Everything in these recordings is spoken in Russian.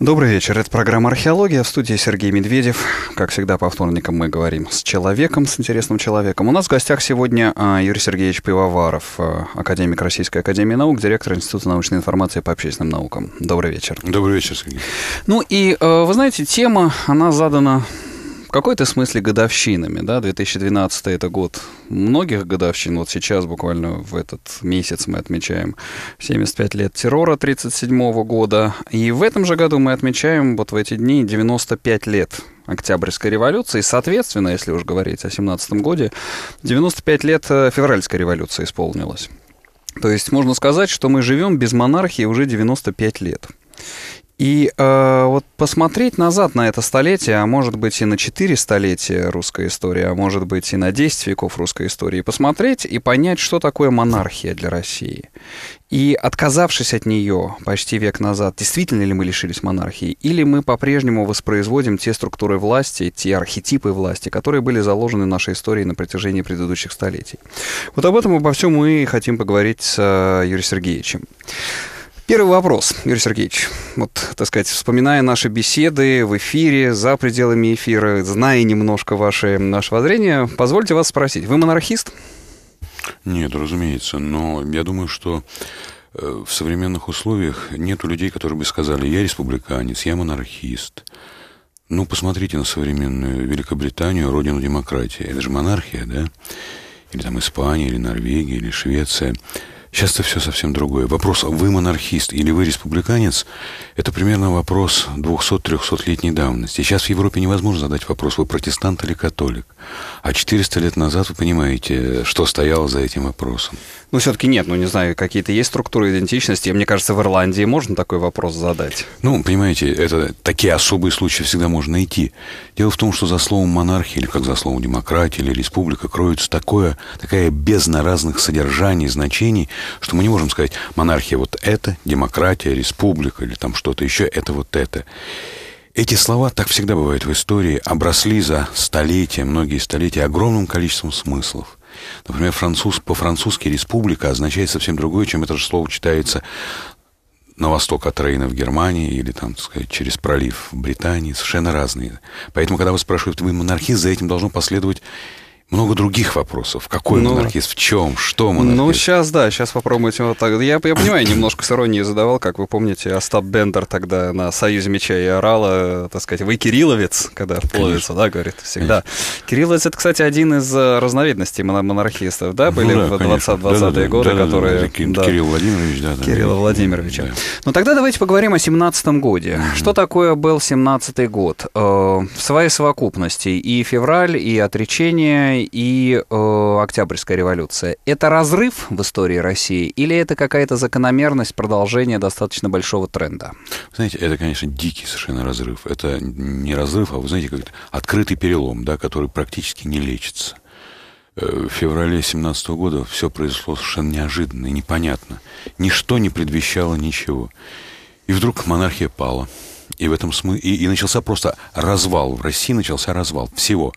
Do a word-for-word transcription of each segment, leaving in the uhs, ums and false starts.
Добрый вечер. Это программа «Археология». В студии Сергей Медведев. Как всегда, по вторникам мы говорим с человеком, с интересным человеком. У нас в гостях сегодня Юрий Сергеевич Пивоваров, академик Российской академии наук, директор Института научной информации по общественным наукам. Добрый вечер. Добрый вечер, Сергей. Ну и, вы знаете, тема, она задана в какой-то смысле годовщинами, да, две тысячи двенадцатый это год многих годовщин, вот сейчас буквально в этот месяц мы отмечаем семьдесят пять лет террора тридцать седьмого года, и в этом же году мы отмечаем вот в эти дни девяносто пять лет Октябрьской революции, соответственно, если уж говорить о семнадцатом годе, девяносто пять лет Февральской революции исполнилось. То есть можно сказать, что мы живем без монархии уже девяносто пять лет. И э, вот посмотреть назад на это столетие, а может быть и на четыре столетия русской истории, а может быть и на десять веков русской истории, посмотреть и понять, что такое монархия для России. И отказавшись от нее почти век назад, действительно ли мы лишились монархии, или мы по-прежнему воспроизводим те структуры власти, те архетипы власти, которые были заложены в нашей истории на протяжении предыдущих столетий. Вот об этом и обо всем мы хотим поговорить с э, Юрием Сергеевичем. Первый вопрос, Юрий Сергеевич. Вот, так сказать, вспоминая наши беседы в эфире, за пределами эфира, зная немножко ваше, наше воззрение, позвольте вас спросить, вы монархист? Нет, разумеется, но я думаю, что в современных условиях нет людей, которые бы сказали, я республиканец, я монархист. Ну, посмотрите на современную Великобританию, родину демократии. Это же монархия, да? Или там Испания, или Норвегия, или Швеция. Сейчас-то все совсем другое. Вопрос, вы монархист или вы республиканец, это примерно вопрос двухсот-трехсотлетней давности. Сейчас в Европе невозможно задать вопрос, вы протестант или католик. А четыреста лет назад вы понимаете, что стояло за этим вопросом. Ну, все-таки нет, ну, не знаю, какие-то есть структуры идентичности. И мне кажется, в Ирландии можно такой вопрос задать. Ну, понимаете, это такие особые случаи всегда можно найти. Дело в том, что за словом монархия, или как за словом демократия, или республика, кроется такое, такая бездна разных содержаний, значений, что мы не можем сказать, монархия вот это, демократия, республика или там что-то еще, это вот это. Эти слова, так всегда бывает в истории, обросли за столетия, многие столетия, огромным количеством смыслов. Например, француз, по-французски республика означает совсем другое, чем это же слово читается на восток от Рейна в Германии или, там, так сказать, через пролив в Британии, совершенно разные. Поэтому, когда вас спрашивают, вы монархист, за этим должно последовать много других вопросов. Какой ну, монархист? В чем? Что монархист? Ну, сейчас, да, сейчас попробуем этим вот так. Я, я понимаю, немножко с иронией задавал, как вы помните, Остап Бендер тогда на «Союзе меча» и орала, так сказать, вы кирилловец, когда вплывется, да, говорит всегда. Конечно. Кирилловец, это, кстати, один из разновидностей монархистов, да, были ну, да, в двадцатые годы, которые... Кирилл Владимирович, да. Кирилла Владимировича. Да. Ну, тогда давайте поговорим о семнадцатом годе. Mm-hmm. Что такое был семнадцатый год? В своей совокупности и февраль, и отречение, и э, Октябрьская революция. Это разрыв в истории России или это какая-то закономерность продолжения достаточно большого тренда? Вы знаете, это, конечно, дикий совершенно разрыв. Это не разрыв, а, вы знаете, как открытый перелом, да, который практически не лечится. В феврале семнадцатого года все произошло совершенно неожиданно и непонятно. Ничто не предвещало ничего. И вдруг монархия пала. И в этом смысле и, и начался просто развал. В России начался развал всего.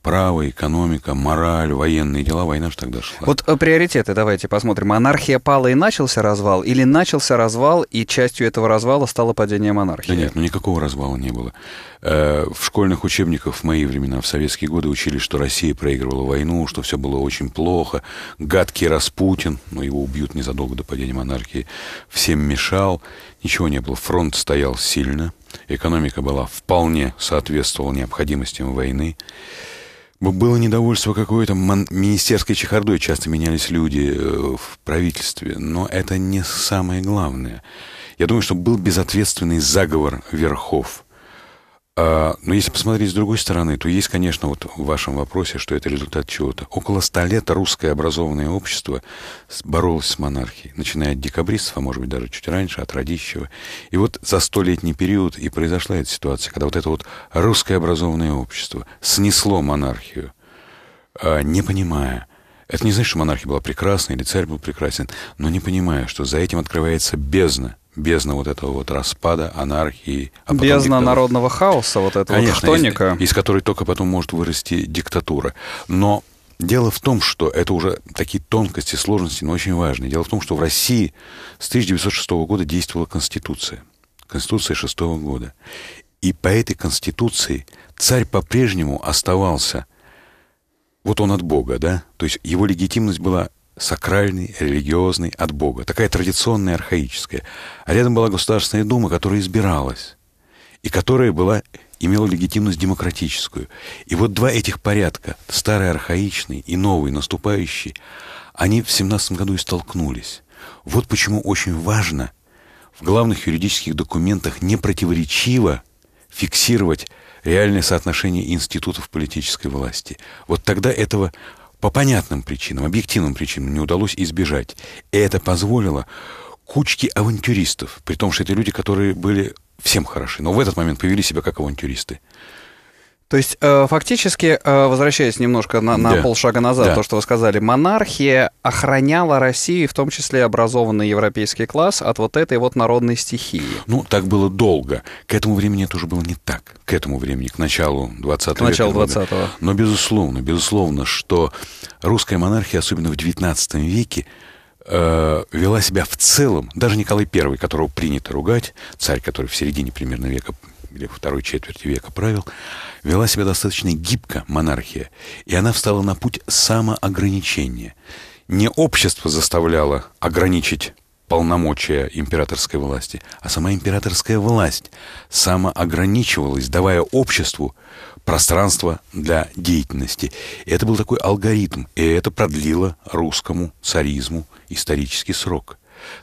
Право, экономика, мораль, военные дела, война же тогда шла. Вот приоритеты давайте посмотрим. Монархия пала и начался развал? Или начался развал, и частью этого развала стало падение монархии? Да нет, ну никакого развала не было. В школьных учебниках в мои времена, в советские годы, учили, что Россия проигрывала войну, что все было очень плохо. Гадкий Распутин, но его убьют незадолго до падения монархии, всем мешал. Ничего не было. Фронт стоял сильно. Экономика была вполне соответствовала необходимостям войны. Было недовольство какое-то министерской чехардой, часто менялись люди в правительстве, но это не самое главное. Я думаю, что был безответственный заговор верхов. Но если посмотреть с другой стороны, то есть, конечно, вот в вашем вопросе, что это результат чего-то. Около ста лет русское образованное общество боролось с монархией, начиная от декабристов, а может быть даже чуть раньше, от Радищева. И вот за столетний период и произошла эта ситуация, когда вот это вот русское образованное общество снесло монархию, не понимая. Это не значит, что монархия была прекрасна или царь был прекрасен, но не понимая, что за этим открывается бездна. Бездна вот этого вот распада, анархии. А бездна народного хаоса, вот этого хтоника. Из, из которой только потом может вырасти диктатура. Но дело в том, что это уже такие тонкости, сложности, но очень важные. Дело в том, что в России с тысяча девятьсот шестого года действовала Конституция. Конституция шестого года. И по этой Конституции царь по-прежнему оставался, вот он от Бога, да? То есть его легитимность была сакральной, религиозной, от Бога. Такая традиционная, архаическая. А рядом была Государственная Дума, которая избиралась. И которая была, имела легитимность демократическую. И вот два этих порядка, старый архаичный и новый наступающий, они в семнадцатом году и столкнулись. Вот почему очень важно в главных юридических документах непротиворечиво фиксировать реальное соотношение институтов политической власти. Вот тогда этого по понятным причинам, объективным причинам не удалось избежать. И это позволило кучке авантюристов, при том, что это люди, которые были всем хороши, но в этот момент повели себя как авантюристы. То есть, фактически, возвращаясь немножко на, на да. полшага назад, да. то, что вы сказали, монархия охраняла Россию, в том числе образованный европейский класс, от вот этой вот народной стихии. Ну, так было долго. К этому времени это уже было не так. К этому времени, к началу двадцатого века. К началу двадцатого. Но, безусловно, безусловно, что русская монархия, особенно в девятнадцатом веке, вела себя в целом, даже Николай Первый, которого принято ругать, царь, который в середине примерно века или второй четверти века правил, вела себя достаточно гибко, монархия, и она встала на путь самоограничения. Не общество заставляло ограничить полномочия императорской власти, а сама императорская власть самоограничивалась, давая обществу пространство для деятельности. И это был такой алгоритм, и это продлило русскому царизму исторический срок.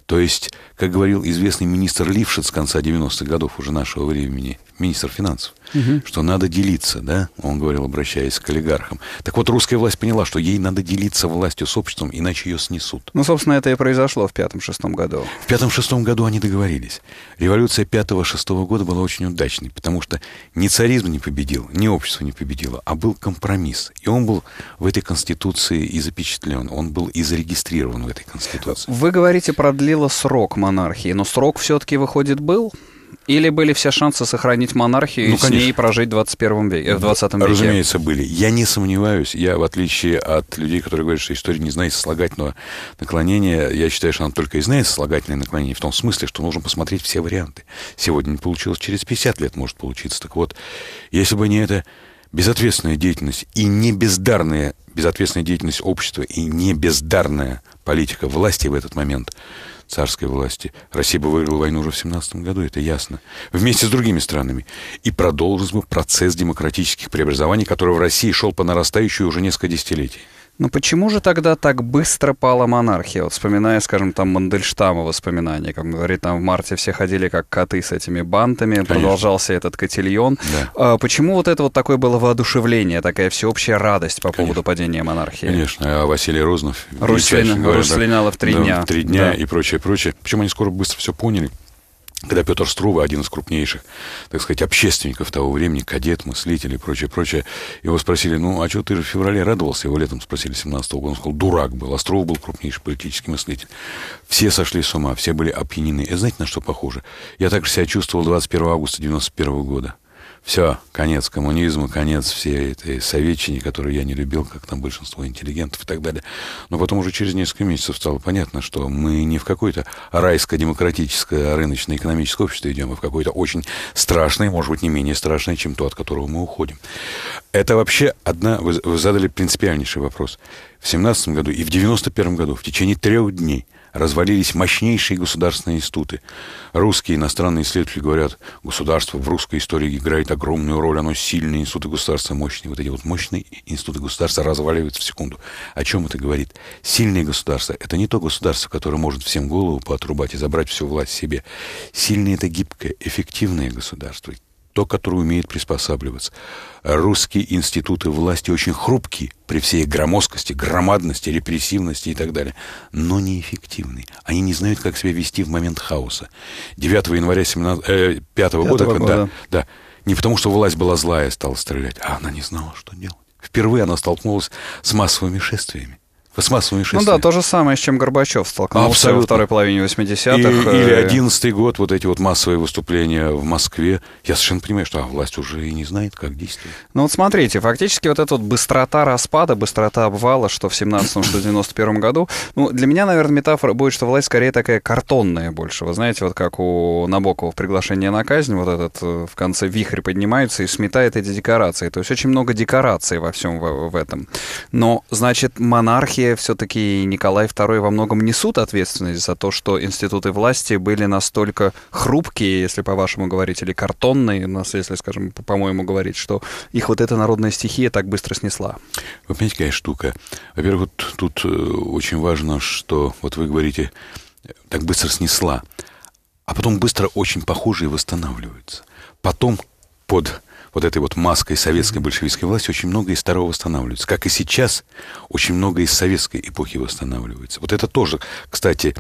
То есть, как говорил известный министр Лившиц с конца девяностых годов уже нашего времени, министр финансов, угу. что надо делиться, да, он говорил, обращаясь к олигархам. Так вот, русская власть поняла, что ей надо делиться властью с обществом, иначе ее снесут. Ну, собственно, это и произошло в пятом-шестом году. В пятом-шестом году они договорились. Революция пятого-шестого года была очень удачной, потому что ни царизм не победил, ни общество не победило, а был компромисс. И он был в этой Конституции и запечатлен, он был и зарегистрирован в этой Конституции. Вы говорите, продлила срок монархии, но срок все-таки, выходит, был? Или были все шансы сохранить монархию, ну, и конечно, с ней прожить в двадцать первом веке, в двадцатом веке? Разумеется, были. Я не сомневаюсь. Я, в отличие от людей, которые говорят, что история не знает сослагательного наклонения, я считаю, что она только и знает сослагательное наклонение в том смысле, что нужно посмотреть все варианты. Сегодня не получилось, через пятьдесят лет может получиться. Так вот, если бы не эта безответственная деятельность и не бездарная безответственная деятельность общества и не бездарная политика власти в этот момент, царской власти, Россия бы выиграла войну уже в семнадцатом году, это ясно, вместе с другими странами. И продолжился бы процесс демократических преобразований, который в России шел по нарастающей уже несколько десятилетий. Но почему же тогда так быстро пала монархия? Вот вспоминая, скажем, там Мандельштама воспоминания, как он говорит, там в марте все ходили как коты с этими бантами, конечно, продолжался этот котильон. Да. А почему вот это вот такое было воодушевление, такая всеобщая радость по конечно. поводу падения монархии? Конечно, а Василий Рознов... Руслиняла в три да, дня. В три дня да. и прочее, прочее. Причем они скоро быстро все поняли. Когда Петр Струве, один из крупнейших, так сказать, общественников того времени, кадет, мыслитель и прочее, прочее, его спросили, ну, а что ты же в феврале радовался? Его летом спросили семнадцатого года. Он сказал, дурак был. А Струве был крупнейший политический мыслитель. Все сошли с ума, все были опьянены. И знаете, на что похоже? Я так же себя чувствовал двадцать первого августа девяносто первого года. Все, конец коммунизма, конец всей этой советчине, которую я не любил, как там большинство интеллигентов и так далее. Но потом уже через несколько месяцев стало понятно, что мы не в какое-то райско-демократическое, рыночно-экономическое общество идем, а в какое-то очень страшное, может быть, не менее страшное, чем то, от которого мы уходим. Это вообще одна... Вы задали принципиальнейший вопрос. В семнадцатом году и в девяносто первом году, в течение трех дней, развалились мощнейшие государственные институты. Русские иностранные исследователи говорят, государство в русской истории играет огромную роль, оно сильное, институты государства мощные. Вот эти вот мощные институты государства разваливаются в секунду. О чем это говорит? Сильное государство — это не то государство, которое может всем голову поотрубать и забрать всю власть себе. Сильное — это гибкое, эффективное государство, то, которое умеет приспосабливаться. Русские институты власти очень хрупкие при всей громоздкости, громадности, репрессивности и так далее, но неэффективные. Они не знают, как себя вести в момент хаоса. девятого января пятого года, когда, да, не потому, что власть была злая и стала стрелять, а она не знала, что делать. Впервые она столкнулась с массовыми шествиями. массовыми шествиями. Ну да, то же самое, с чем Горбачев столкнулся Абсолютно. во второй половине восьмидесятых. Или одиннадцатый год, вот эти вот массовые выступления в Москве. Я совершенно понимаю, что а, власть уже и не знает, как действовать. Ну вот смотрите, фактически вот эта вот быстрота распада, быстрота обвала, что в семнадцатом, что в девяносто первом году, ну для меня, наверное, метафора будет, что власть скорее такая картонная больше. Вы знаете, вот как у Набокова в «Приглашении на казнь», вот этот в конце вихрь поднимается и сметает эти декорации. То есть очень много декораций во всем в, в этом. Но, значит, монархия все-таки Николай Второй во многом несут ответственность за то, что институты власти были настолько хрупкие, если по-вашему говорить, или картонные, если, скажем, по-моему говорить, что их вот эта народная стихия так быстро снесла. Вы понимаете, какая штука? Во-первых, вот тут очень важно, что вот вы говорите, так быстро снесла, а потом быстро очень похожие восстанавливаются. Потом под... вот этой вот маской советской большевистской власти очень много из старого восстанавливается. Как и сейчас, очень много из советской эпохи восстанавливается. Вот это тоже, кстати,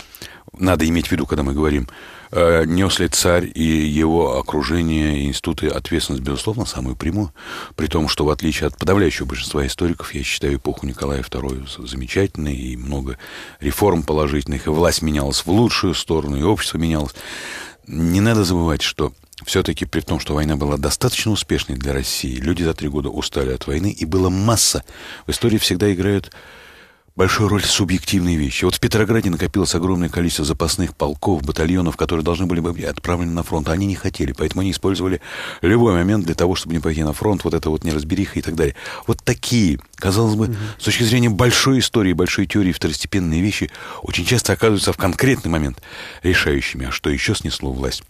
надо иметь в виду, когда мы говорим, э, нес ли царь и его окружение, и институты ответственность, безусловно, самую прямую. При том, что в отличие от подавляющего большинства историков, я считаю эпоху Николая Второго замечательной, и много реформ положительных, и власть менялась в лучшую сторону, и общество менялось. Не надо забывать, что... все-таки при том, что война была достаточно успешной для России, люди за три года устали от войны, и была масса. В истории всегда играют большую роль субъективные вещи. Вот в Петрограде накопилось огромное количество запасных полков, батальонов, которые должны были быть отправлены на фронт. Они не хотели, поэтому они использовали любой момент для того, чтобы не пойти на фронт, вот это вот неразбериха и так далее. Вот такие, казалось бы, mm-hmm. с точки зрения большой истории, большой теории, второстепенные вещи очень часто оказываются в конкретный момент решающими. А что еще снесло власть?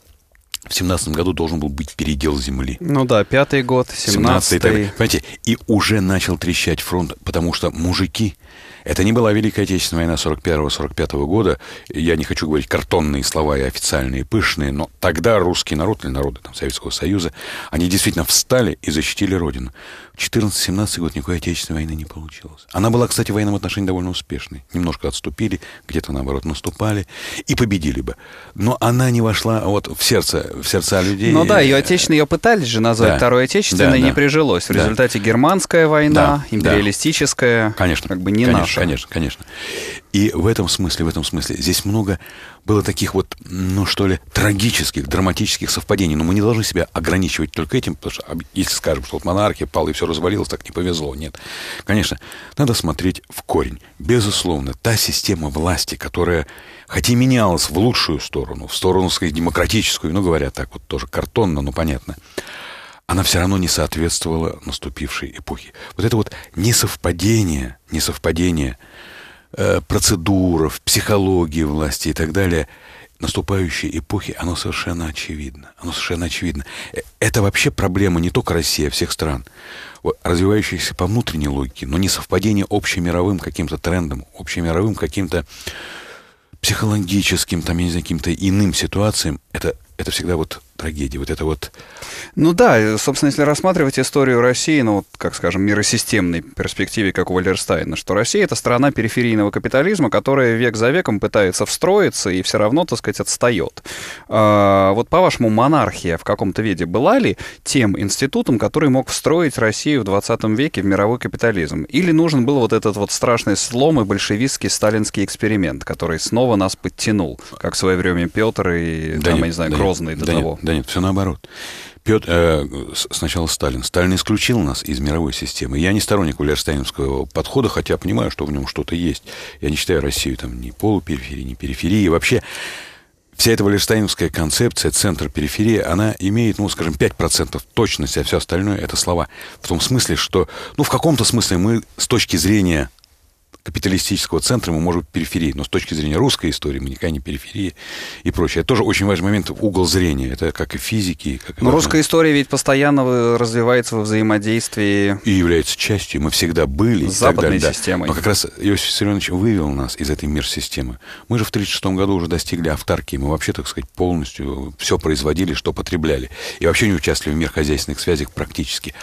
В семнадцатом году должен был быть передел земли. Ну да, пятый год, семнадцатый. Понимаете, и уже начал трещать фронт, потому что мужики... Это не была Великая Отечественная война сорок первого — сорок пятого года. Я не хочу говорить картонные слова и официальные, пышные, но тогда русский народ или народы там, Советского Союза, они действительно встали и защитили Родину. В четырнадцатом — семнадцатом году никакой Отечественной войны не получилось. Она была, кстати, в военном отношении довольно успешной. Немножко отступили, где-то, наоборот, наступали и победили бы. Но она не вошла вот в сердце, в сердца людей. Ну да, ее Отечественной, ее пытались же назвать да. Второй Отечественной, да, да. не прижилось. В результате да. германская война, да. империалистическая, да. Конечно. как бы не наша. Конечно, конечно. И в этом смысле, в этом смысле, здесь много было таких вот, ну что ли, трагических, драматических совпадений. Но мы не должны себя ограничивать только этим, потому что если скажем, что вот монархия пала и все развалилось, так не повезло. Нет. Конечно, надо смотреть в корень. Безусловно, та система власти, которая, хоть и менялась в лучшую сторону, в сторону, так сказать, демократическую, ну говоря так, вот тоже картонно, но понятно, она все равно не соответствовала наступившей эпохе. Вот это вот несовпадение, несовпадение э, процедур, психологии власти и так далее, наступающей эпохи, оно совершенно очевидно. Оно совершенно очевидно. Это вообще проблема не только России, а всех стран, вот, развивающихся по внутренней логике, но несовпадение общемировым каким-то трендом, общемировым каким-то психологическим, там, я не знаю, каким-то иным ситуациям, это, это всегда вот трагедия, вот это вот... Ну да, собственно, если рассматривать историю России, ну, вот, как, скажем, миросистемной перспективе, как у Валлерстайна, что Россия — это страна периферийного капитализма, которая век за веком пытается встроиться и все равно, так сказать, отстает. А, вот, по-вашему, монархия в каком-то виде была ли тем институтом, который мог встроить Россию в двадцатом веке в мировой капитализм? Или нужен был вот этот вот страшный слом и большевистский сталинский эксперимент, который снова нас подтянул, как в свое время Петр и, да там, нет, я не знаю, да Грозный нет, до того? Да нет, все наоборот. Петр, э, сначала Сталин. Сталин исключил нас из мировой системы. Я не сторонник валлерстайновского подхода, хотя понимаю, что в нем что-то есть. Я не считаю Россию там ни полупериферии, ни периферии. Вообще вся эта валлерстайновская концепция, центр-периферия, она имеет, ну, скажем, пять процентов точности, а все остальное — это слова. В том смысле, что, ну, в каком-то смысле мы с точки зрения капиталистического центра мы можем быть периферией, но с точки зрения русской истории мы никогда не периферии и прочее. Это тоже очень важный момент, угол зрения. Это как и физики. Как и но важно. Русская история ведь постоянно развивается во взаимодействии. И является частью. Мы всегда были. С западной да. системой. Но как раз Иосиф Савельевич вывел нас из этой мир-системы. Мы же в тридцать шестом году уже достигли автаркии. Мы вообще, так сказать, полностью все производили, что потребляли. И вообще не участвовали в мирхозяйственных связях практически.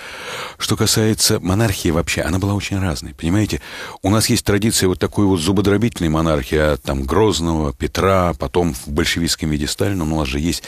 Что касается монархии вообще, она была очень разной. Понимаете, у нас есть традиция вот такой вот зубодробительной монархии, от там, Грозного, Петра, потом в большевистском виде Сталина. У нас же есть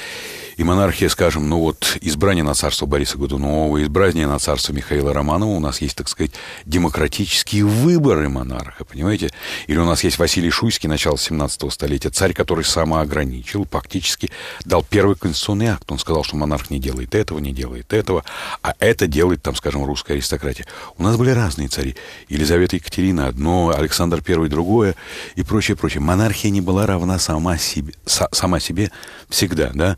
И монархия, скажем, ну вот избрание на царство Бориса Годунова, избрание на царство Михаила Романова, у нас есть, так сказать, демократические выборы монарха, понимаете? Или у нас есть Василий Шуйский, начало семнадцатого столетия, царь, который самоограничил, фактически дал первый конституционный акт. Он сказал, что монарх не делает этого, не делает этого, а это делает, там, скажем, русская аристократия. У нас были разные цари. Елизавета и Екатерина одно, Александр Первый другое и прочее, прочее. Монархия не была равна сама себе, сама себе всегда, да?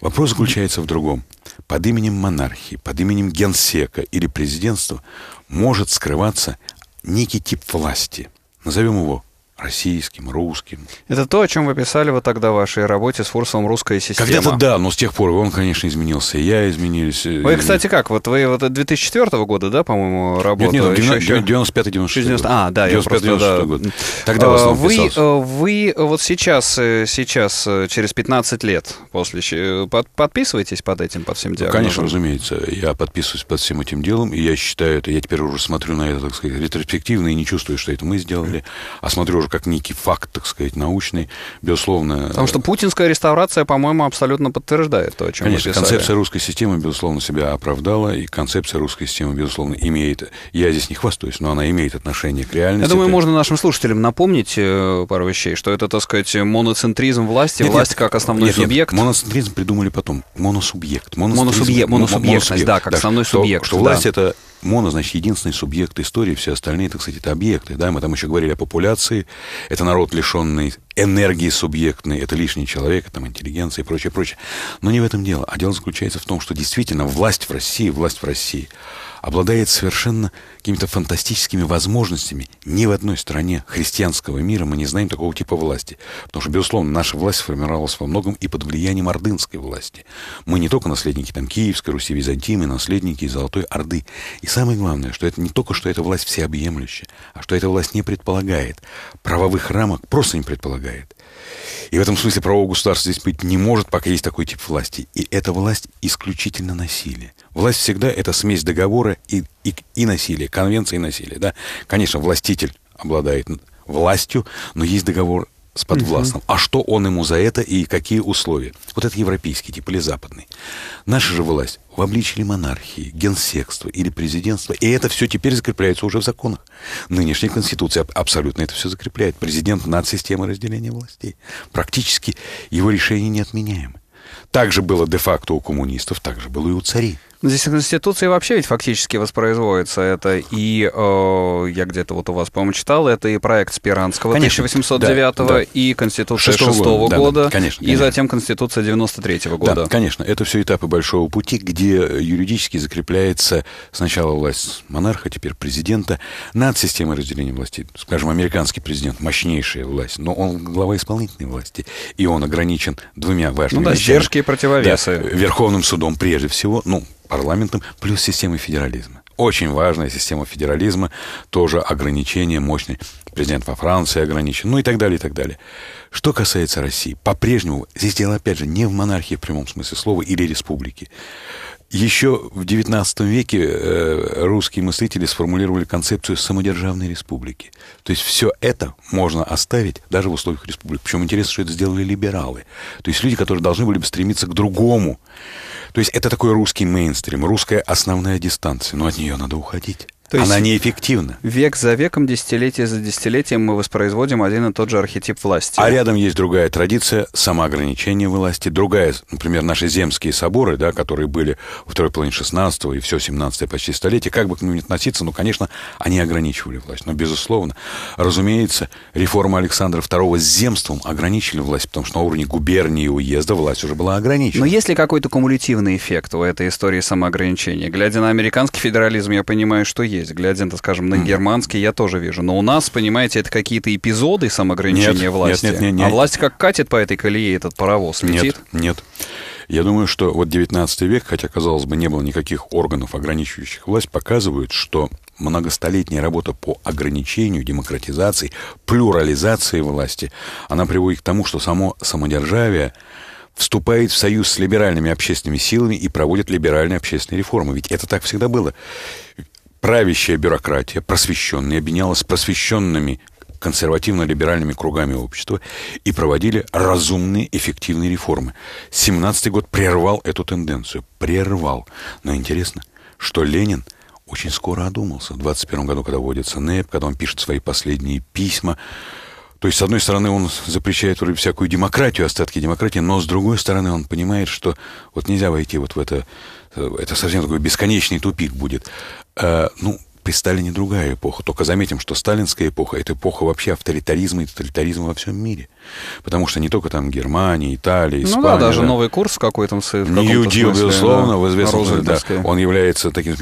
Вопрос заключается в другом. Под именем монархии, под именем генсека или президентства может скрываться некий тип власти. Назовем его российским, русским. Это то, о чем вы писали вот тогда в вашей работе с Фурсовым «Русская система». Когда-то да, но с тех пор он, конечно, изменился, и я изменились. Вы, изменились. Кстати, как? Вот вы вот две тысячи четвёртого года, да, по-моему, работали? Нет, нет, девяносто пятый — девяносто шестой год. А, да, девяносто пятый — девяносто шестой год. Тогда в основном вы, вы вот сейчас, сейчас, через пятнадцать лет после, под, подписываетесь под этим, под всем диагнозом? Конечно, разумеется. Я подписываюсь под всем этим делом, и я считаю это, я теперь уже смотрю на это, так сказать, ретроспективно, и не чувствую, что это мы сделали, а смотрю как некий факт, так сказать, научный, безусловно... Потому что путинская реставрация, по-моему, абсолютно подтверждает то, о чем мы писали. Конечно, концепция русской системы, безусловно, себя оправдала, и концепция русской системы, безусловно, имеет... Я здесь не хвастаюсь, но она имеет отношение к реальности. Я думаю, это... можно нашим слушателям напомнить пару вещей, что это, так сказать, моноцентризм власти, нет, власть нет, как основной нет, субъект. Нет, моноцентризм придумали потом. Моносубъект. Моносубъект, моносубъектность, да, как да, основной что, субъект. Что да. Власть — это... Моно, значит, единственный субъект истории, все остальные, так сказать, это объекты. Да? Мы там еще говорили о популяции. Это народ, лишенный энергии субъектной, это лишний человек, там, интеллигенция и прочее, прочее. Но не в этом дело. А дело заключается в том, что действительно власть в России, власть в России обладает совершенно какими-то фантастическими возможностями. Ни в одной стране христианского мира мы не знаем такого типа власти. Потому что, безусловно, наша власть сформировалась во многом и под влиянием ордынской власти. Мы не только наследники там, Киевской Руси, Византии, мы наследники Золотой Орды. И самое главное, что это не только, что эта власть всеобъемлющая, а что эта власть не предполагает. Правовых рамок просто не предполагает. И в этом смысле правового государства здесь быть не может, пока есть такой тип власти. И эта власть исключительно насилие. Власть всегда это смесь договора и, и, и насилия, конвенции и насилия. Да? Конечно, властитель обладает властью, но есть договор с подвластным. Угу. А что он ему за это и какие условия? Вот это европейский тип или западный. Наша же власть в обличии монархии, генсекства или президентства. И это все теперь закрепляется уже в законах. Нынешняя Конституция абсолютно это все закрепляет. Президент над системой разделения властей. Практически его решения не отменяемы. Так же было де-факто у коммунистов, так же было и у царей. Здесь Конституция вообще ведь фактически воспроизводится. Это и, э, я где-то вот у вас, по-моему, читал, это и проект Сперанского тысяча восемьсот девятого, да, да. И Конституция шестого года, года да, да, конечно, и конечно. Затем Конституция девяносто третьего года. Да, конечно, это все этапы большого пути, где юридически закрепляется сначала власть монарха, теперь президента, над системой разделения власти. Скажем, американский президент, мощнейшая власть, но он глава исполнительной власти, и он ограничен двумя важными ну, да, вещами. Сдержки и противовесы. Да, Верховным судом прежде всего, ну, парламентом, плюс системой федерализма. Очень важная система федерализма, тоже ограничение мощное. Президент во Франции ограничен, ну и так далее, и так далее. Что касается России, по-прежнему, здесь дело, опять же, не в монархии в прямом смысле слова или республике. Еще в девятнадцатом веке русские мыслители сформулировали концепцию самодержавной республики. То есть все это можно оставить даже в условиях республики. Причем интересно, что это сделали либералы. То есть люди, которые должны были бы стремиться к другому. То есть это такой русский мейнстрим, русская основная дистанция. Но от нее надо уходить. То Она неэффективна. Век за веком, десятилетие за десятилетием мы воспроизводим один и тот же архетип власти. А рядом есть другая традиция самоограничения власти. Другая, например, наши земские соборы, да, которые были во второй половине шестнадцатого и все семнадцатое почти столетие. Как бы к ним не относиться, ну, конечно, они ограничивали власть. Но, безусловно, разумеется, реформа Александра Второго с земством ограничили власть, потому что на уровне губернии и уезда власть уже была ограничена. Но есть ли какой-то кумулятивный эффект у этой истории самоограничения? Глядя на американский федерализм, я понимаю, что есть. Глядя, скажем, на германский, я тоже вижу. Но у нас, понимаете, это какие-то эпизоды самоограничения нет, власти. Нет, нет, нет, нет. А власть как катит по этой колее этот паровоз, летит? Нет, нет. Я думаю, что вот девятнадцатый век, хотя, казалось бы, не было никаких органов, ограничивающих власть, показывает, что многостолетняя работа по ограничению, демократизации, плюрализации власти, она приводит к тому, что само самодержавие вступает в союз с либеральными общественными силами и проводит либеральные общественные реформы. Ведь это так всегда было. Правящая бюрократия, просвещенная, объединялась с просвещенными консервативно-либеральными кругами общества и проводили разумные, эффективные реформы. семнадцатый год прервал эту тенденцию. Прервал. Но интересно, что Ленин очень скоро одумался. В двадцать первом году, когда вводится НЭП, когда он пишет свои последние письма. То есть, с одной стороны, он запрещает вроде всякую демократию, остатки демократии, но, с другой стороны, он понимает, что вот нельзя войти вот в это... Это совсем такой бесконечный тупик будет. А, ну, при Сталине другая эпоха. Только заметим, что сталинская эпоха – это эпоха вообще авторитаризма и тоталитаризма во всем мире. Потому что не только там Германия, Италия, Испания. Ну да, даже да. новый курс какой-то. Нью-Дил, безусловно, да, в известном смысле, да, он является таким...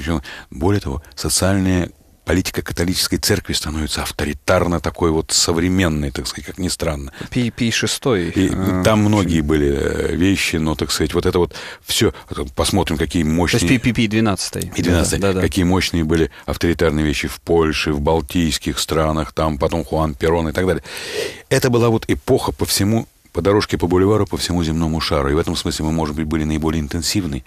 Более того, социальная... политика католической церкви становится авторитарно такой вот современной, так сказать, как ни странно. Пий шестой. Там многие были вещи, но, так сказать, вот это вот все. Посмотрим, какие мощные... То есть Пий двенадцатый. Пий двенадцатый. Да, да, какие да. мощные были авторитарные вещи в Польше, в балтийских странах, там потом Хуан Перон и так далее. Это была вот эпоха по всему... по дорожке, по бульвару, по всему земному шару. И в этом смысле мы, может быть, были наиболее интенсивны,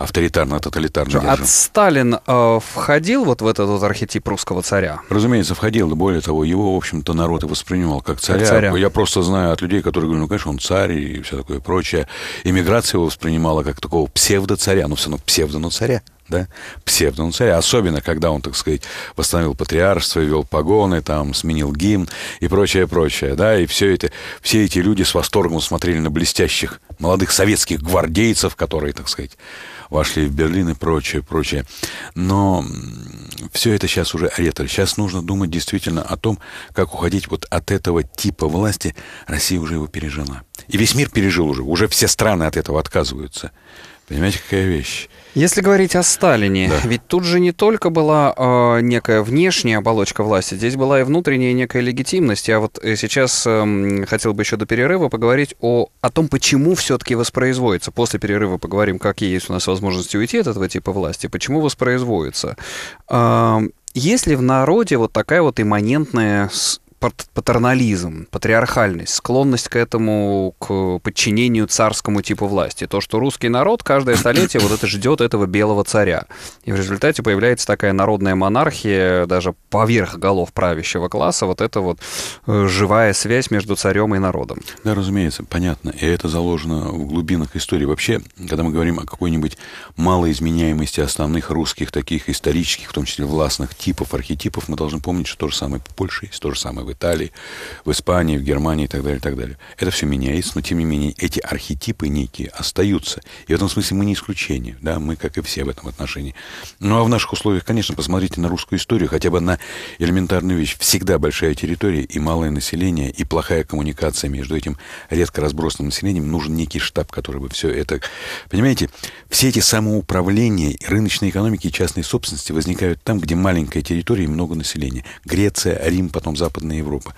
авторитарно-тоталитарно. А Сталин э, входил вот в этот вот архетип русского царя? Разумеется, входил. Более того, его, в общем-то, народ и воспринимал как царя. Как царя. Я просто знаю от людей, которые говорят, ну, конечно, он царь и все такое прочее. Эмиграция его воспринимала как такого псевдо-царя. Ну, все равно псевдо, но царя. Да? Псевдо-царя, особенно когда он, так сказать, восстановил патриаршество, ввел погоны, там, сменил гимн и прочее, прочее, да, и все это, все эти люди с восторгом смотрели на блестящих молодых советских гвардейцев, которые, так сказать, вошли в Берлин и прочее, прочее. Но все это сейчас уже ретро. Сейчас нужно думать действительно о том, как уходить вот от этого типа власти. Россия уже его пережила. И весь мир пережил уже. Уже все страны от этого отказываются. Понимаете, какая вещь? Если говорить о Сталине, да. ведь тут же не только была э, некая внешняя оболочка власти, здесь была и внутренняя некая легитимность. Я вот сейчас э, хотел бы еще до перерыва поговорить о, о том, почему все-таки воспроизводится. После перерыва поговорим, какие есть у нас возможности уйти от этого типа власти, почему воспроизводится. Э, есть ли в народе вот такая вот имманентная... патернализм, патриархальность, склонность к этому, к подчинению царскому типу власти. То, что русский народ каждое столетие вот это ждет этого белого царя. И в результате появляется такая народная монархия, даже поверх голов правящего класса, вот эта вот живая связь между царем и народом. Да, разумеется, понятно. И это заложено в глубинах истории. Вообще, когда мы говорим о какой-нибудь малоизменяемости основных русских, таких исторических, в том числе властных типов, архетипов, мы должны помнить, что то же самое в Польше есть, то же самое в Италии, в Испании, в Германии и так далее, и так далее. Это все меняется, но, тем не менее, эти архетипы некие остаются. И в этом смысле мы не исключение, да, мы, как и все в этом отношении. Ну, а в наших условиях, конечно, посмотрите на русскую историю, хотя бы на элементарную вещь. Всегда большая территория и малое население, и плохая коммуникация между этим редко разбросанным населением. Нужен некий штаб, который бы все это... Понимаете, все эти самоуправления, рыночные экономики и частные собственности возникают там, где маленькая территория и много населения. Греция, Рим, потом Западная Европа.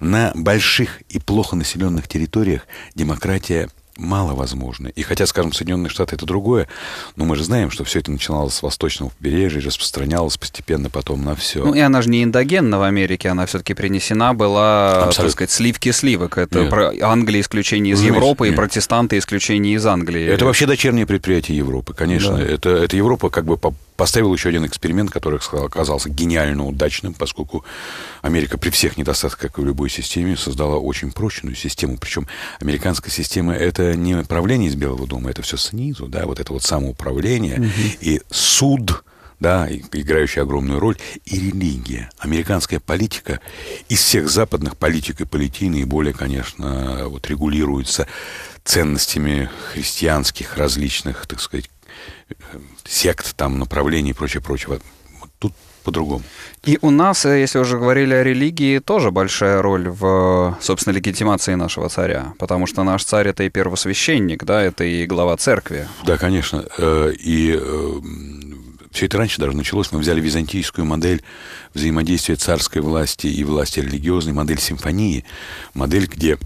На больших и плохо населенных территориях демократия мало возможно. И хотя, скажем, Соединенные Штаты — это другое, но мы же знаем, что все это начиналось с восточного побережья и распространялось постепенно потом на все. Ну, и она же не эндогенна в Америке, она все-таки принесена была, абсолютно. Так сказать, сливки сливок. Это про... Англия исключение из Разумеется, Европы, нет. и протестанты исключение из Англии. Это вообще дочернее предприятие Европы, конечно. Да. Это, это Европа как бы по поставил еще один эксперимент, который оказался гениально удачным, поскольку Америка при всех недостатках, как и в любой системе, создала очень прочную систему. Причем американская система — это не правление из Белого дома, это все снизу, да, вот это вот самоуправление угу. и суд, да, играющий огромную роль, и религия. Американская политика из всех западных политик и политий наиболее, конечно, вот регулируется ценностями христианских различных, так сказать, сект, там, направлений и прочее, прочее. Вот тут по-другому. И у нас, если уже говорили о религии, тоже большая роль в, собственно, легитимации нашего царя. Потому что наш царь — это и первосвященник, да, это и глава церкви. Да, конечно. И все это раньше даже началось. Мы взяли византийскую модель взаимодействия царской власти и власти религиозной, модель симфонии, модель, где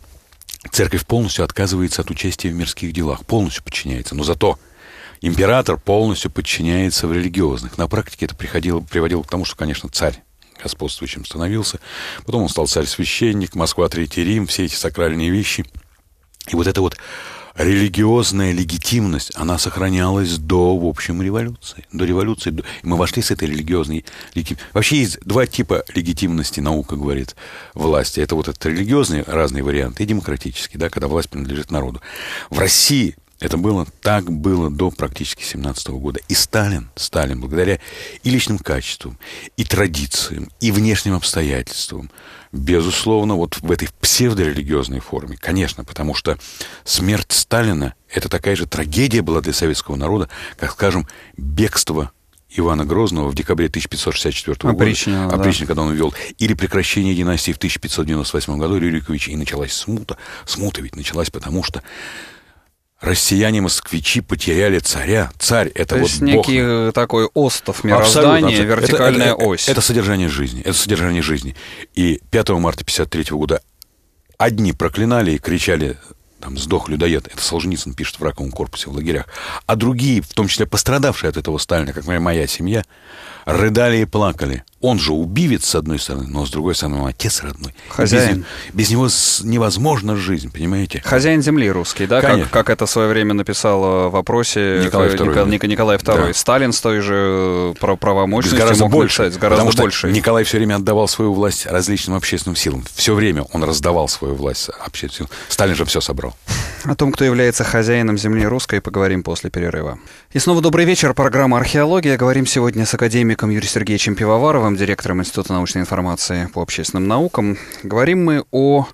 церковь полностью отказывается от участия в мирских делах, полностью подчиняется. Но зато император полностью подчиняется в религиозных. На практике это приходило, приводило к тому, что, конечно, царь господствующим становился. Потом он стал царь-священник, Москва, Третий Рим, все эти сакральные вещи. И вот это вот религиозная легитимность, она сохранялась до, в общем, революции. До революции. До... Мы вошли с этой религиозной легитимностью. Вообще есть два типа легитимности, наука говорит, власти. Это вот это религиозные разные варианты и демократические, да, когда власть принадлежит народу. В России это было, так было до практически семнадцатого года. И Сталин, Сталин, благодаря и личным качествам, и традициям, и внешним обстоятельствам, безусловно, вот в этой псевдорелигиозной форме, конечно, потому что смерть Сталина – это такая же трагедия была для советского народа, как, скажем, бегство Ивана Грозного в декабре тысяча пятьсот шестьдесят четвёртого года. Опричнина, да. Когда он ввел. Или прекращение династии в тысяча пятьсот девяносто восьмом году Рюриковича. И началась смута. Смута ведь началась, потому что россияне-москвичи потеряли царя. Царь – это то вот есть бог. Некий такой остов мироздания, абсолютно, вертикальная это, это, ось. Это, это содержание жизни. Это содержание жизни. И пятого марта тысяча девятьсот пятьдесят третьего года одни проклинали и кричали: там, сдох людоед. Это Солженицын пишет в раковом корпусе в лагерях. А другие, в том числе пострадавшие от этого Сталина, как моя, моя семья, рыдали и плакали. Он же убивец, с одной стороны, но с другой стороны, он отец родной. Хозяин. Без, без него невозможна жизнь, понимаете? Хозяин земли русский, да? Как, как это в свое время написал в вопросе Николай второй. Ник, Николай второй. Да. Сталин с той же правомощностью гораздо мог больше, написать, гораздо потому больше. Что Николай все время отдавал свою власть различным общественным силам. Все время он раздавал свою власть общественным силам. Сталин же все собрал. О том, кто является хозяином земли русской, поговорим после перерыва. И снова добрый вечер. Программа «Археология». Говорим сегодня с академиком Юрием Сергеевичем Пивоваровым, директором Института научной информации по общественным наукам. Говорим мы о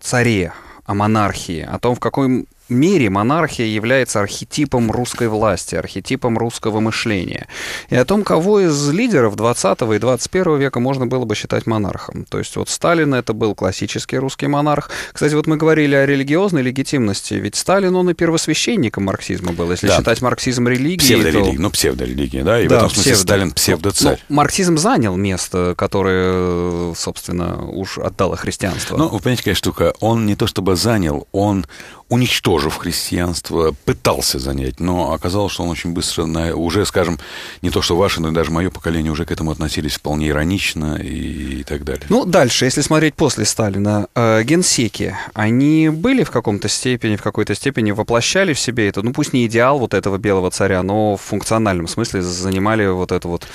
царе, о монархии, о том, в какой мере монархия является архетипом русской власти, архетипом русского мышления. И о том, кого из лидеров двадцатого и двадцать первого века можно было бы считать монархом. То есть вот Сталин — это был классический русский монарх. Кстати, вот мы говорили о религиозной легитимности. Ведь Сталин, он и первосвященником марксизма был. Если да. считать марксизм религией... Псевдорелигия, то... ну псевдорелигия, да? И да, в этом смысле псевдо... Сталин псевдоцарь. Ну, марксизм занял место, которое, собственно, уж отдало христианство. Ну, вы понимаете, какая штука. Он не то чтобы занял, он... уничтожив христианство, пытался занять, но оказалось, что он очень быстро, на... уже, скажем, не то что ваше, но даже мое поколение уже к этому относились вполне иронично и... и так далее. Ну, дальше, если смотреть после Сталина, генсеки, они были в каком-то степени, в какой-то степени воплощали в себе это, ну, пусть не идеал вот этого белого царя, но в функциональном смысле занимали вот это вот...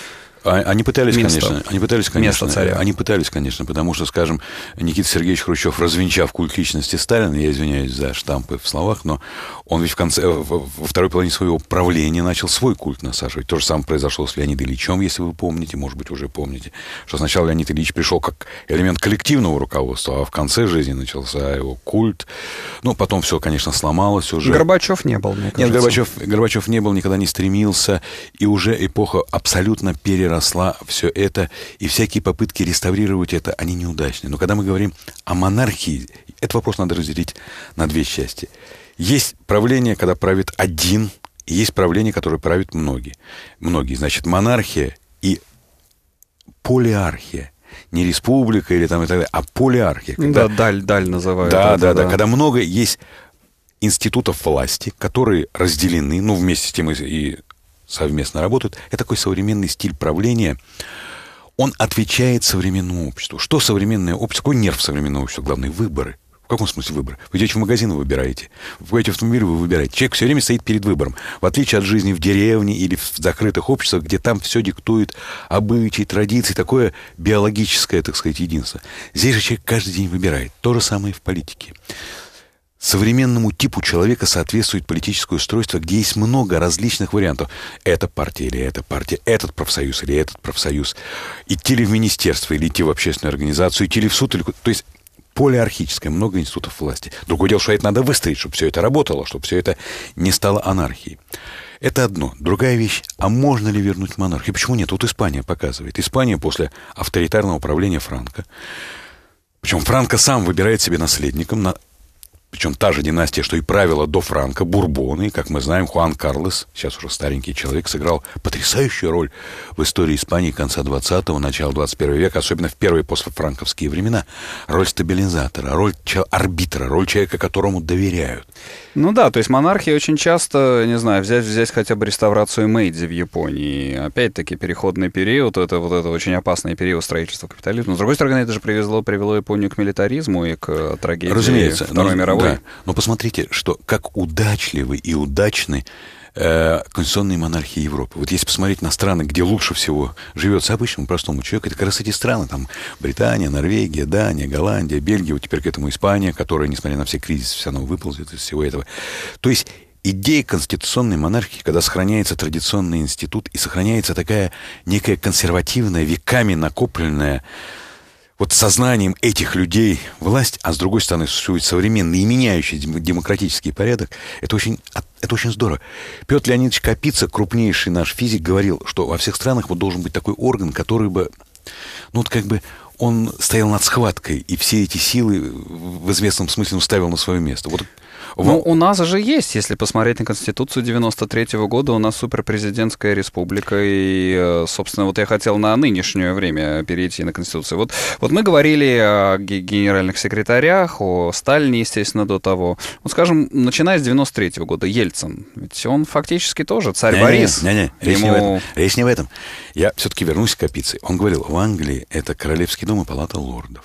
Они пытались, Минстов. конечно, они пытались, конечно, царя. они пытались, конечно, потому что, скажем, Никита Сергеевич Хрущев, развенчав культ личности Сталина, я извиняюсь за штампы в словах, но он ведь в конце, во второй половине своего правления начал свой культ насаживать. То же самое произошло с Леонидом Ильичем, если вы помните, может быть, уже помните, что сначала Леонид Ильич пришел как элемент коллективного руководства, а в конце жизни начался его культ. Ну, потом все, конечно, сломалось уже. Горбачев не был, мне кажется. Нет, Горбачев, Горбачев не был, никогда не стремился, и уже эпоха абсолютно переросла. Росла все это, и всякие попытки реставрировать это, они неудачны. Но когда мы говорим о монархии, этот вопрос надо разделить на две части. Есть правление, когда правит один, и есть правление, которое правит многие. Многие. Значит, монархия и полиархия. Не республика или там и так далее, а полиархия. Когда... Да, даль, даль называют. Да, это, да, да, да. Когда много есть институтов власти, которые разделены, ну, вместе с тем и... совместно работают. Это такой современный стиль правления. Он отвечает современному обществу. Что современное общество? Какой нерв современного общества? Главное, выборы. В каком смысле выборы? Вы идете в магазин, вы выбираете. Вы идете в автомобиль, вы выбираете. Человек все время стоит перед выбором. В отличие от жизни в деревне или в закрытых обществах, где там все диктует обычаи, традиции, такое биологическое, так сказать, единство. Здесь же человек каждый день выбирает. То же самое и в политике. Современному типу человека соответствует политическое устройство, где есть много различных вариантов. Это партия или эта партия, этот профсоюз или этот профсоюз. Идти ли в министерство или идти в общественную организацию, идти ли в суд или... То есть полиархическое, много институтов власти. Другое дело, что это надо выстроить, чтобы все это работало, чтобы все это не стало анархией. Это одно. Другая вещь. А можно ли вернуть монархию? Почему нет? Вот Испания показывает. Испания после авторитарного правления Франко. Причем Франко сам выбирает себе наследником на... Причем та же династия, что и правила до Франко, Бурбоны, как мы знаем, Хуан Карлос, сейчас уже старенький человек, сыграл потрясающую роль в истории Испании конца двадцатого, начала двадцать первого века, особенно в первые послефранковские времена. Роль стабилизатора, роль арбитра, роль человека, которому доверяют. Ну да, то есть монархия очень часто, не знаю, взять, взять хотя бы реставрацию Мэйдзи в Японии. Опять-таки переходный период, это вот это очень опасный период строительства капитализма. Но, с другой стороны, это же привезло, привело Японию к милитаризму и к трагедии Второй мировой. да. Но посмотрите, что, как удачливы и удачны э, конституционные монархии Европы. Вот если посмотреть на страны, где лучше всего живется обычному простому человеку, это как раз эти страны, там Британия, Норвегия, Дания, Голландия, Бельгия, вот теперь к этому Испания, которая, несмотря на все кризисы, все равно выползет из всего этого. То есть идея конституционной монархии, когда сохраняется традиционный институт и сохраняется такая некая консервативная, веками накопленная вот сознанием этих людей власть, а с другой стороны существует современный и меняющий демократический порядок, это очень, это очень здорово. Петр Леонидович Капица, крупнейший наш физик, говорил, что во всех странах вот должен быть такой орган, который бы, ну вот как бы, он стоял над схваткой, и все эти силы в известном смысле ставил на свое место. Вот. Ну, у нас же есть, если посмотреть на Конституцию девяносто третьего года, у нас суперпрезидентская республика, и, собственно, вот я хотел на нынешнее время перейти на Конституцию. Вот, вот мы говорили о генеральных секретарях, о Сталине, естественно, до того. Вот, скажем, начиная с девяносто третьего года, Ельцин, ведь он фактически тоже царь не, Борис. Не-не, речь, ему... речь не в этом. Я все-таки вернусь к Капице. Он говорил, в Англии это Королевский дом и Палата лордов.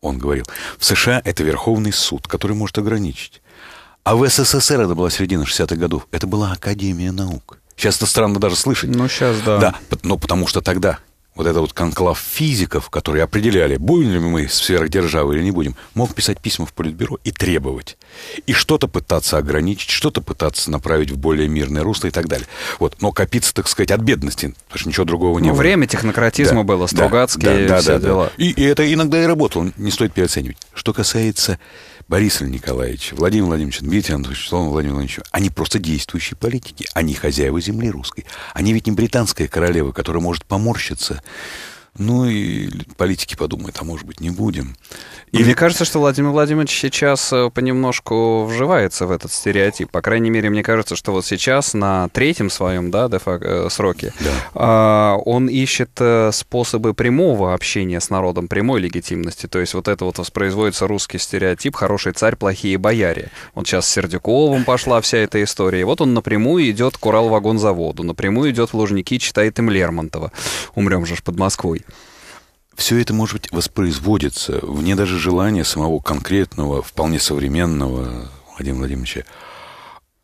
Он говорил, в США это Верховный суд, который может ограничить. А в СССР это была середина шестидесятых годов. Это была Академия наук. Сейчас это странно даже слышать. Ну, сейчас, да. Да, но потому что тогда вот этот вот конклав физиков, которые определяли, будем ли мы сверхдержавы или не будем, мог писать письма в Политбюро и требовать. И что-то пытаться ограничить, что-то пытаться направить в более мирное русло и так далее. Вот. Но Капица, так сказать, от бедности, потому что ничего другого не было. Время технократизма да, было, Стругацкие, да, да, все да, да, дела. Да. И, и это иногда и работало, не стоит переоценивать. Что касается Бориса Николаевича, Владимира Владимировича, Дмитрия Анатольевича, Владимира Владимировича, они просто действующие политики, они хозяева земли русской. Они ведь не британская королева, которая может поморщиться. Ну и политики подумают, а может быть не будем. И мне кажется, что Владимир Владимирович сейчас понемножку вживается в этот стереотип. По крайней мере, мне кажется, что вот сейчас на третьем своем да, сроке да. он ищет способы прямого общения с народом, прямой легитимности. То есть вот это вот воспроизводится русский стереотип «хороший царь, плохие бояре». Вот сейчас с Сердюковым пошла вся эта история. И вот он напрямую идет к Уралвагонзаводу, напрямую идет в Лужники, читает им Лермонтова. Умрем же ж под Москвой. Все это, может быть, воспроизводится вне даже желания самого конкретного, вполне современного Владимира Владимировича.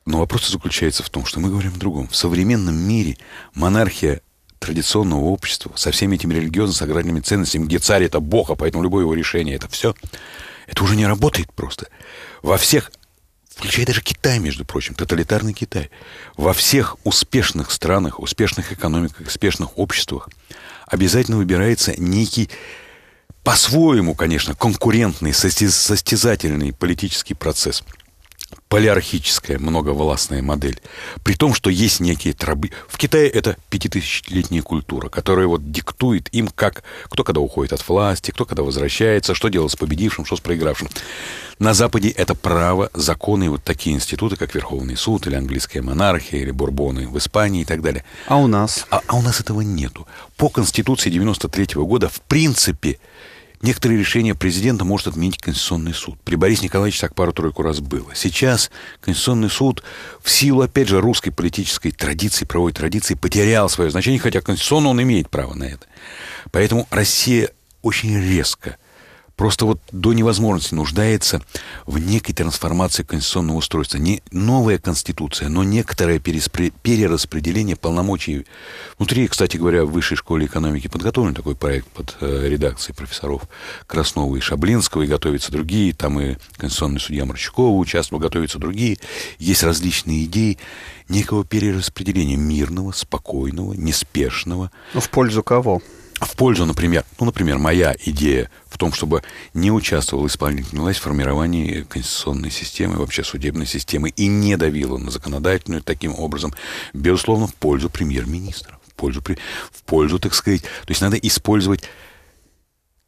Но вопрос заключается в том, что мы говорим о другом. В современном мире монархия традиционного общества со всеми этими религиозно-сакральными ценностями, где царь – это Бог, а поэтому любое его решение – это все, это уже не работает просто. Во всех, включая даже Китай, между прочим, тоталитарный Китай, во всех успешных странах, успешных экономиках, успешных обществах обязательно выбирается некий, по-своему, конечно, конкурентный, состязательный политический процесс. Полиархическая, многовластная модель. При том, что есть некие трабы. В Китае это пятитысячелетняя культура, которая вот диктует им, как, кто когда уходит от власти, кто когда возвращается, что делать с победившим, что с проигравшим. На Западе это право, законы и вот такие институты, как Верховный суд, или английская монархия, или бурбоны в Испании и так далее. А у нас? А, а у нас этого нету. По Конституции девяносто третьего года, в принципе, некоторые решения президента может отменить Конституционный суд. При Борисе Николаевиче так пару-тройку раз было. Сейчас Конституционный суд в силу, опять же, русской политической традиции, правовой традиции, потерял свое значение, хотя конституционно он имеет право на это. Поэтому Россия очень резко, просто вот до невозможности нуждается в некой трансформации конституционного устройства. Не новая конституция, но некоторое перераспределение полномочий. Внутри, кстати говоря, в Высшей школе экономики подготовлен такой проект под редакцией профессоров Краснова и Шаблинского, и готовятся другие, там и конституционный судья Марчукова участвовал, готовятся другие. Есть различные идеи некого перераспределения мирного, спокойного, неспешного. Но в пользу кого? В пользу, например, ну, например, моя идея в том, чтобы не участвовала исполнительная власть в формировании конституционной системы, вообще судебной системы, и не давила на законодательную таким образом, безусловно, в пользу премьер-министра, в пользу, в пользу, так сказать. То есть надо использовать,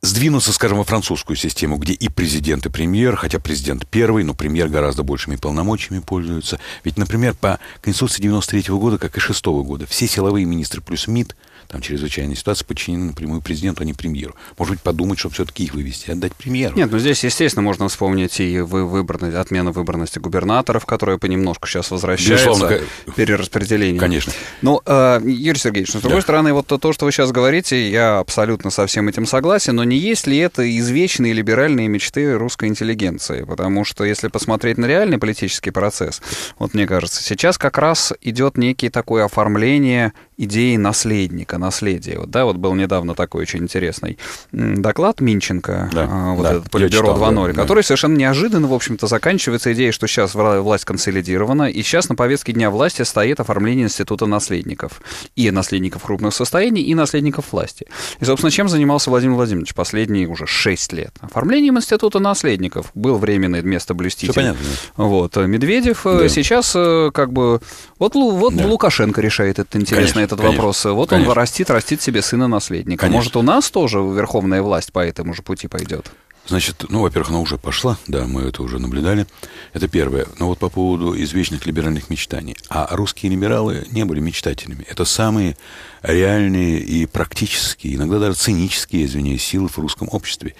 сдвинуться, скажем, во французскую систему, где и президент, и премьер, хотя президент первый, но премьер гораздо большими полномочиями пользуется. Ведь, например, по Конституции девяносто третьего года, как и шестого года, все силовые министры плюс МИД, там чрезвычайная ситуация, подчинены напрямую президенту, а не премьеру. Может быть, подумать, чтобы все-таки их вывести, отдать премьеру. Нет, ну здесь, естественно, можно вспомнить и выборность, отмену выборности губернаторов, которая понемножку сейчас возвращается. Безусловно, перераспределение. Конечно. Ну, Юрий Сергеевич, с другой да. стороны, вот то, что вы сейчас говорите, я абсолютно со всем этим согласен, но не не есть ли это извечные либеральные мечты русской интеллигенции? Потому что, если посмотреть на реальный политический процесс, вот мне кажется, сейчас как раз идет некий такое оформление идеи наследника, наследия. Вот, да, вот был недавно такой очень интересный доклад Минченко, да, вот да, этот Политбюро два ноль, да, который да. совершенно неожиданно, в общем-то, заканчивается идеей, что сейчас власть консолидирована, и сейчас на повестке дня власти стоит оформление института наследников. И наследников крупных состояний, и наследников власти. И, собственно, чем занимался Владимир Владимирович последние уже шесть лет? Оформлением института наследников. Был временное место блюстителя. Вот, Медведев. Да. Сейчас как бы... Вот, вот да. Лукашенко решает этот интересный этот конечно, вопрос. Вот конечно. Он растит, растит себе сына-наследника. Конечно. Может, у нас тоже верховная власть по этому же пути пойдет? Значит, ну, во-первых, она уже пошла, да, мы это уже наблюдали. Это первое. Но вот по поводу извечных либеральных мечтаний. А русские либералы не были мечтателями. Это самые реальные и практические, иногда даже цинические, извиняюсь, силы в русском обществе.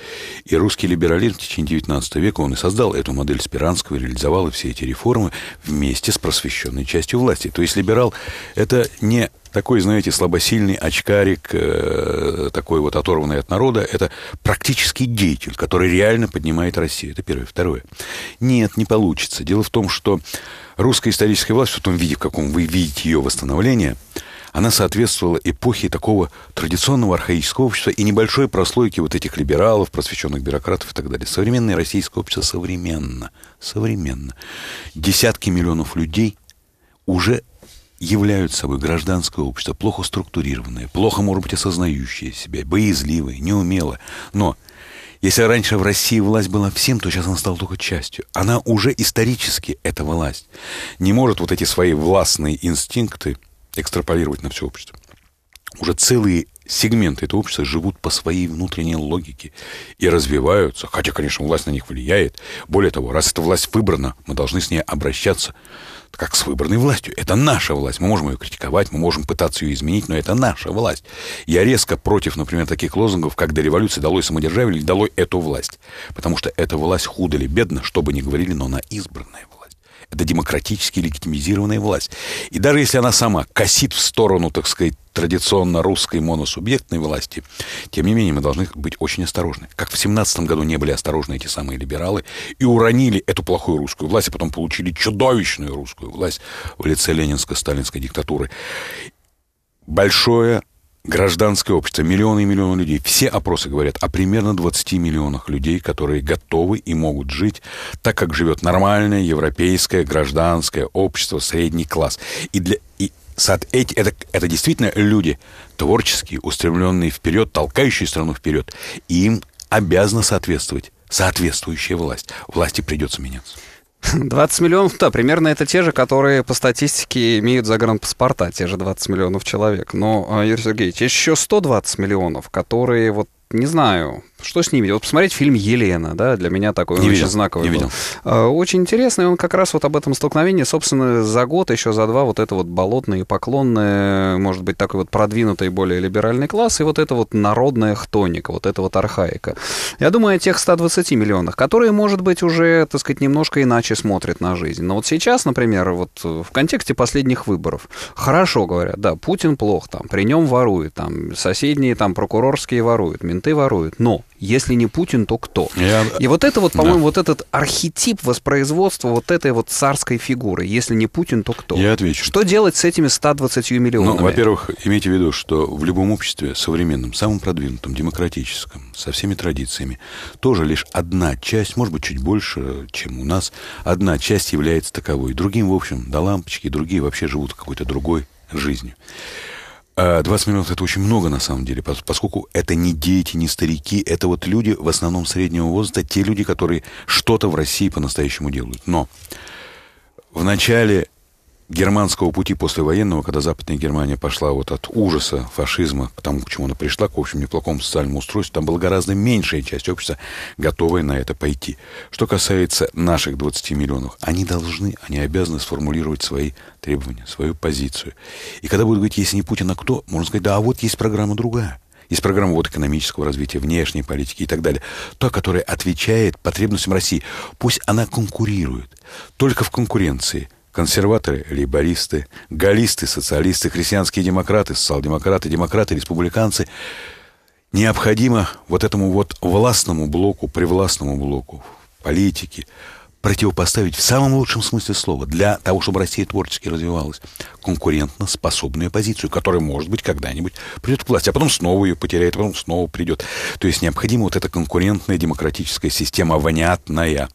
И русский либерализм в течение девятнадцатого века, он и создал эту модель Сперанского, реализовал и все эти реформы вместе с просвещенной частью власти. То есть либерал – это не... такой, знаете, слабосильный очкарик, такой вот оторванный от народа, это практически деятель, который реально поднимает Россию. Это первое. Второе. Нет, не получится. Дело в том, что русская историческая власть, в том виде, в каком вы видите ее восстановление, она соответствовала эпохе такого традиционного архаического общества и небольшой прослойки вот этих либералов, просвещенных бюрократов и так далее. Современное российское общество современно, современно. Десятки миллионов людей уже являют собой гражданское общество, плохо структурированное, плохо, может быть, осознающее себя, боязливое, неумелое. Но если раньше в России власть была всем, то сейчас она стала только частью. Она уже исторически, эта власть, не может вот эти свои властные инстинкты экстраполировать на все общество. Уже целые сегменты этого общества живут по своей внутренней логике и развиваются, хотя, конечно, власть на них влияет. Более того, раз эта власть выбрана, мы должны с ней обращаться как с выбранной властью. Это наша власть. Мы можем ее критиковать, мы можем пытаться ее изменить, но это наша власть. Я резко против, например, таких лозунгов, как «до революции долой самодержавие» или «долой эту власть». Потому что эта власть худо или бедно, что бы ни говорили, но она избранная власть. Это демократически легитимизированная власть. И даже если она сама косит в сторону, так сказать, традиционно русской моносубъектной власти, тем не менее мы должны быть очень осторожны. Как в семнадцатом году не были осторожны эти самые либералы и уронили эту плохую русскую власть, а потом получили чудовищную русскую власть в лице ленинско-сталинской диктатуры. Большое гражданское общество, миллионы и миллионы людей. Все опросы говорят о примерно двадцати миллионах людей, которые готовы и могут жить так, как живет нормальное европейское гражданское общество, средний класс. И для... И Это, это действительно люди творческие, устремленные вперед, толкающие страну вперед. И им обязана соответствовать соответствующая власть. Власти придется меняться. двадцать миллионов, да, примерно это те же, которые по статистике имеют загранпаспорта, те же двадцать миллионов человек. Но, Юрий Сергеевич, еще сто двадцать миллионов, которые вот, не знаю, что с ними. Вот посмотреть фильм «Елена», да, для меня такой не очень видел, знаковый не был. Видел. Очень интересный, он как раз вот об этом столкновении, собственно, за год, еще за два, вот это вот болотное и поклонное, может быть, такой вот продвинутый более либеральный класс, и вот это вот народная хтоника, вот это вот архаика. Я думаю о тех ста двадцати миллионах, которые, может быть, уже, так сказать, немножко иначе смотрят на жизнь. Но вот сейчас, например, вот в контексте последних выборов, хорошо говорят, да, Путин плох, там, при нем воруют, там, соседние, там, прокурорские воруют, менты воруют, но если не Путин, то кто? Я... И вот это вот, по-моему, да. вот этот архетип воспроизводства вот этой вот царской фигуры. Если не Путин, то кто? Я отвечу. Что делать с этими ста двадцатью миллионами? Ну, во-первых, имейте в виду, что в любом обществе современном, самом продвинутом, демократическом, со всеми традициями, тоже лишь одна часть, может быть, чуть больше, чем у нас, одна часть является таковой. Другим, в общем, до лампочки, другие вообще живут какой-то другой жизнью. двадцать миллионов – это очень много, на самом деле, поскольку это не дети, не старики, это вот люди в основном среднего возраста, те люди, которые что-то в России по-настоящему делают. Но в начале германского пути послевоенного, когда Западная Германия пошла вот от ужаса, фашизма, к тому, к чему она пришла, к, в общем, неплохому социальному устройству, там была гораздо меньшая часть общества, готовая на это пойти. Что касается наших двадцати миллионов, они должны, они обязаны сформулировать свои требования, свою позицию. И когда будут говорить, если не Путин, а кто, можно сказать, да, а вот есть программа другая. Есть программа вот экономического развития, внешней политики и так далее. Та, которая отвечает потребностям России. Пусть она конкурирует. Только в конкуренции консерваторы, лейбористы, галлисты, социалисты, христианские демократы, социал-демократы, демократы, республиканцы необходимо вот этому вот властному блоку, привластному блоку политики противопоставить в самом лучшем смысле слова, для того, чтобы Россия творчески развивалась, конкурентноспособную оппозицию, которая, может быть, когда-нибудь придет к власти, а потом снова ее потеряет, а потом снова придет. То есть необходима вот эта конкурентная демократическая система, внятная.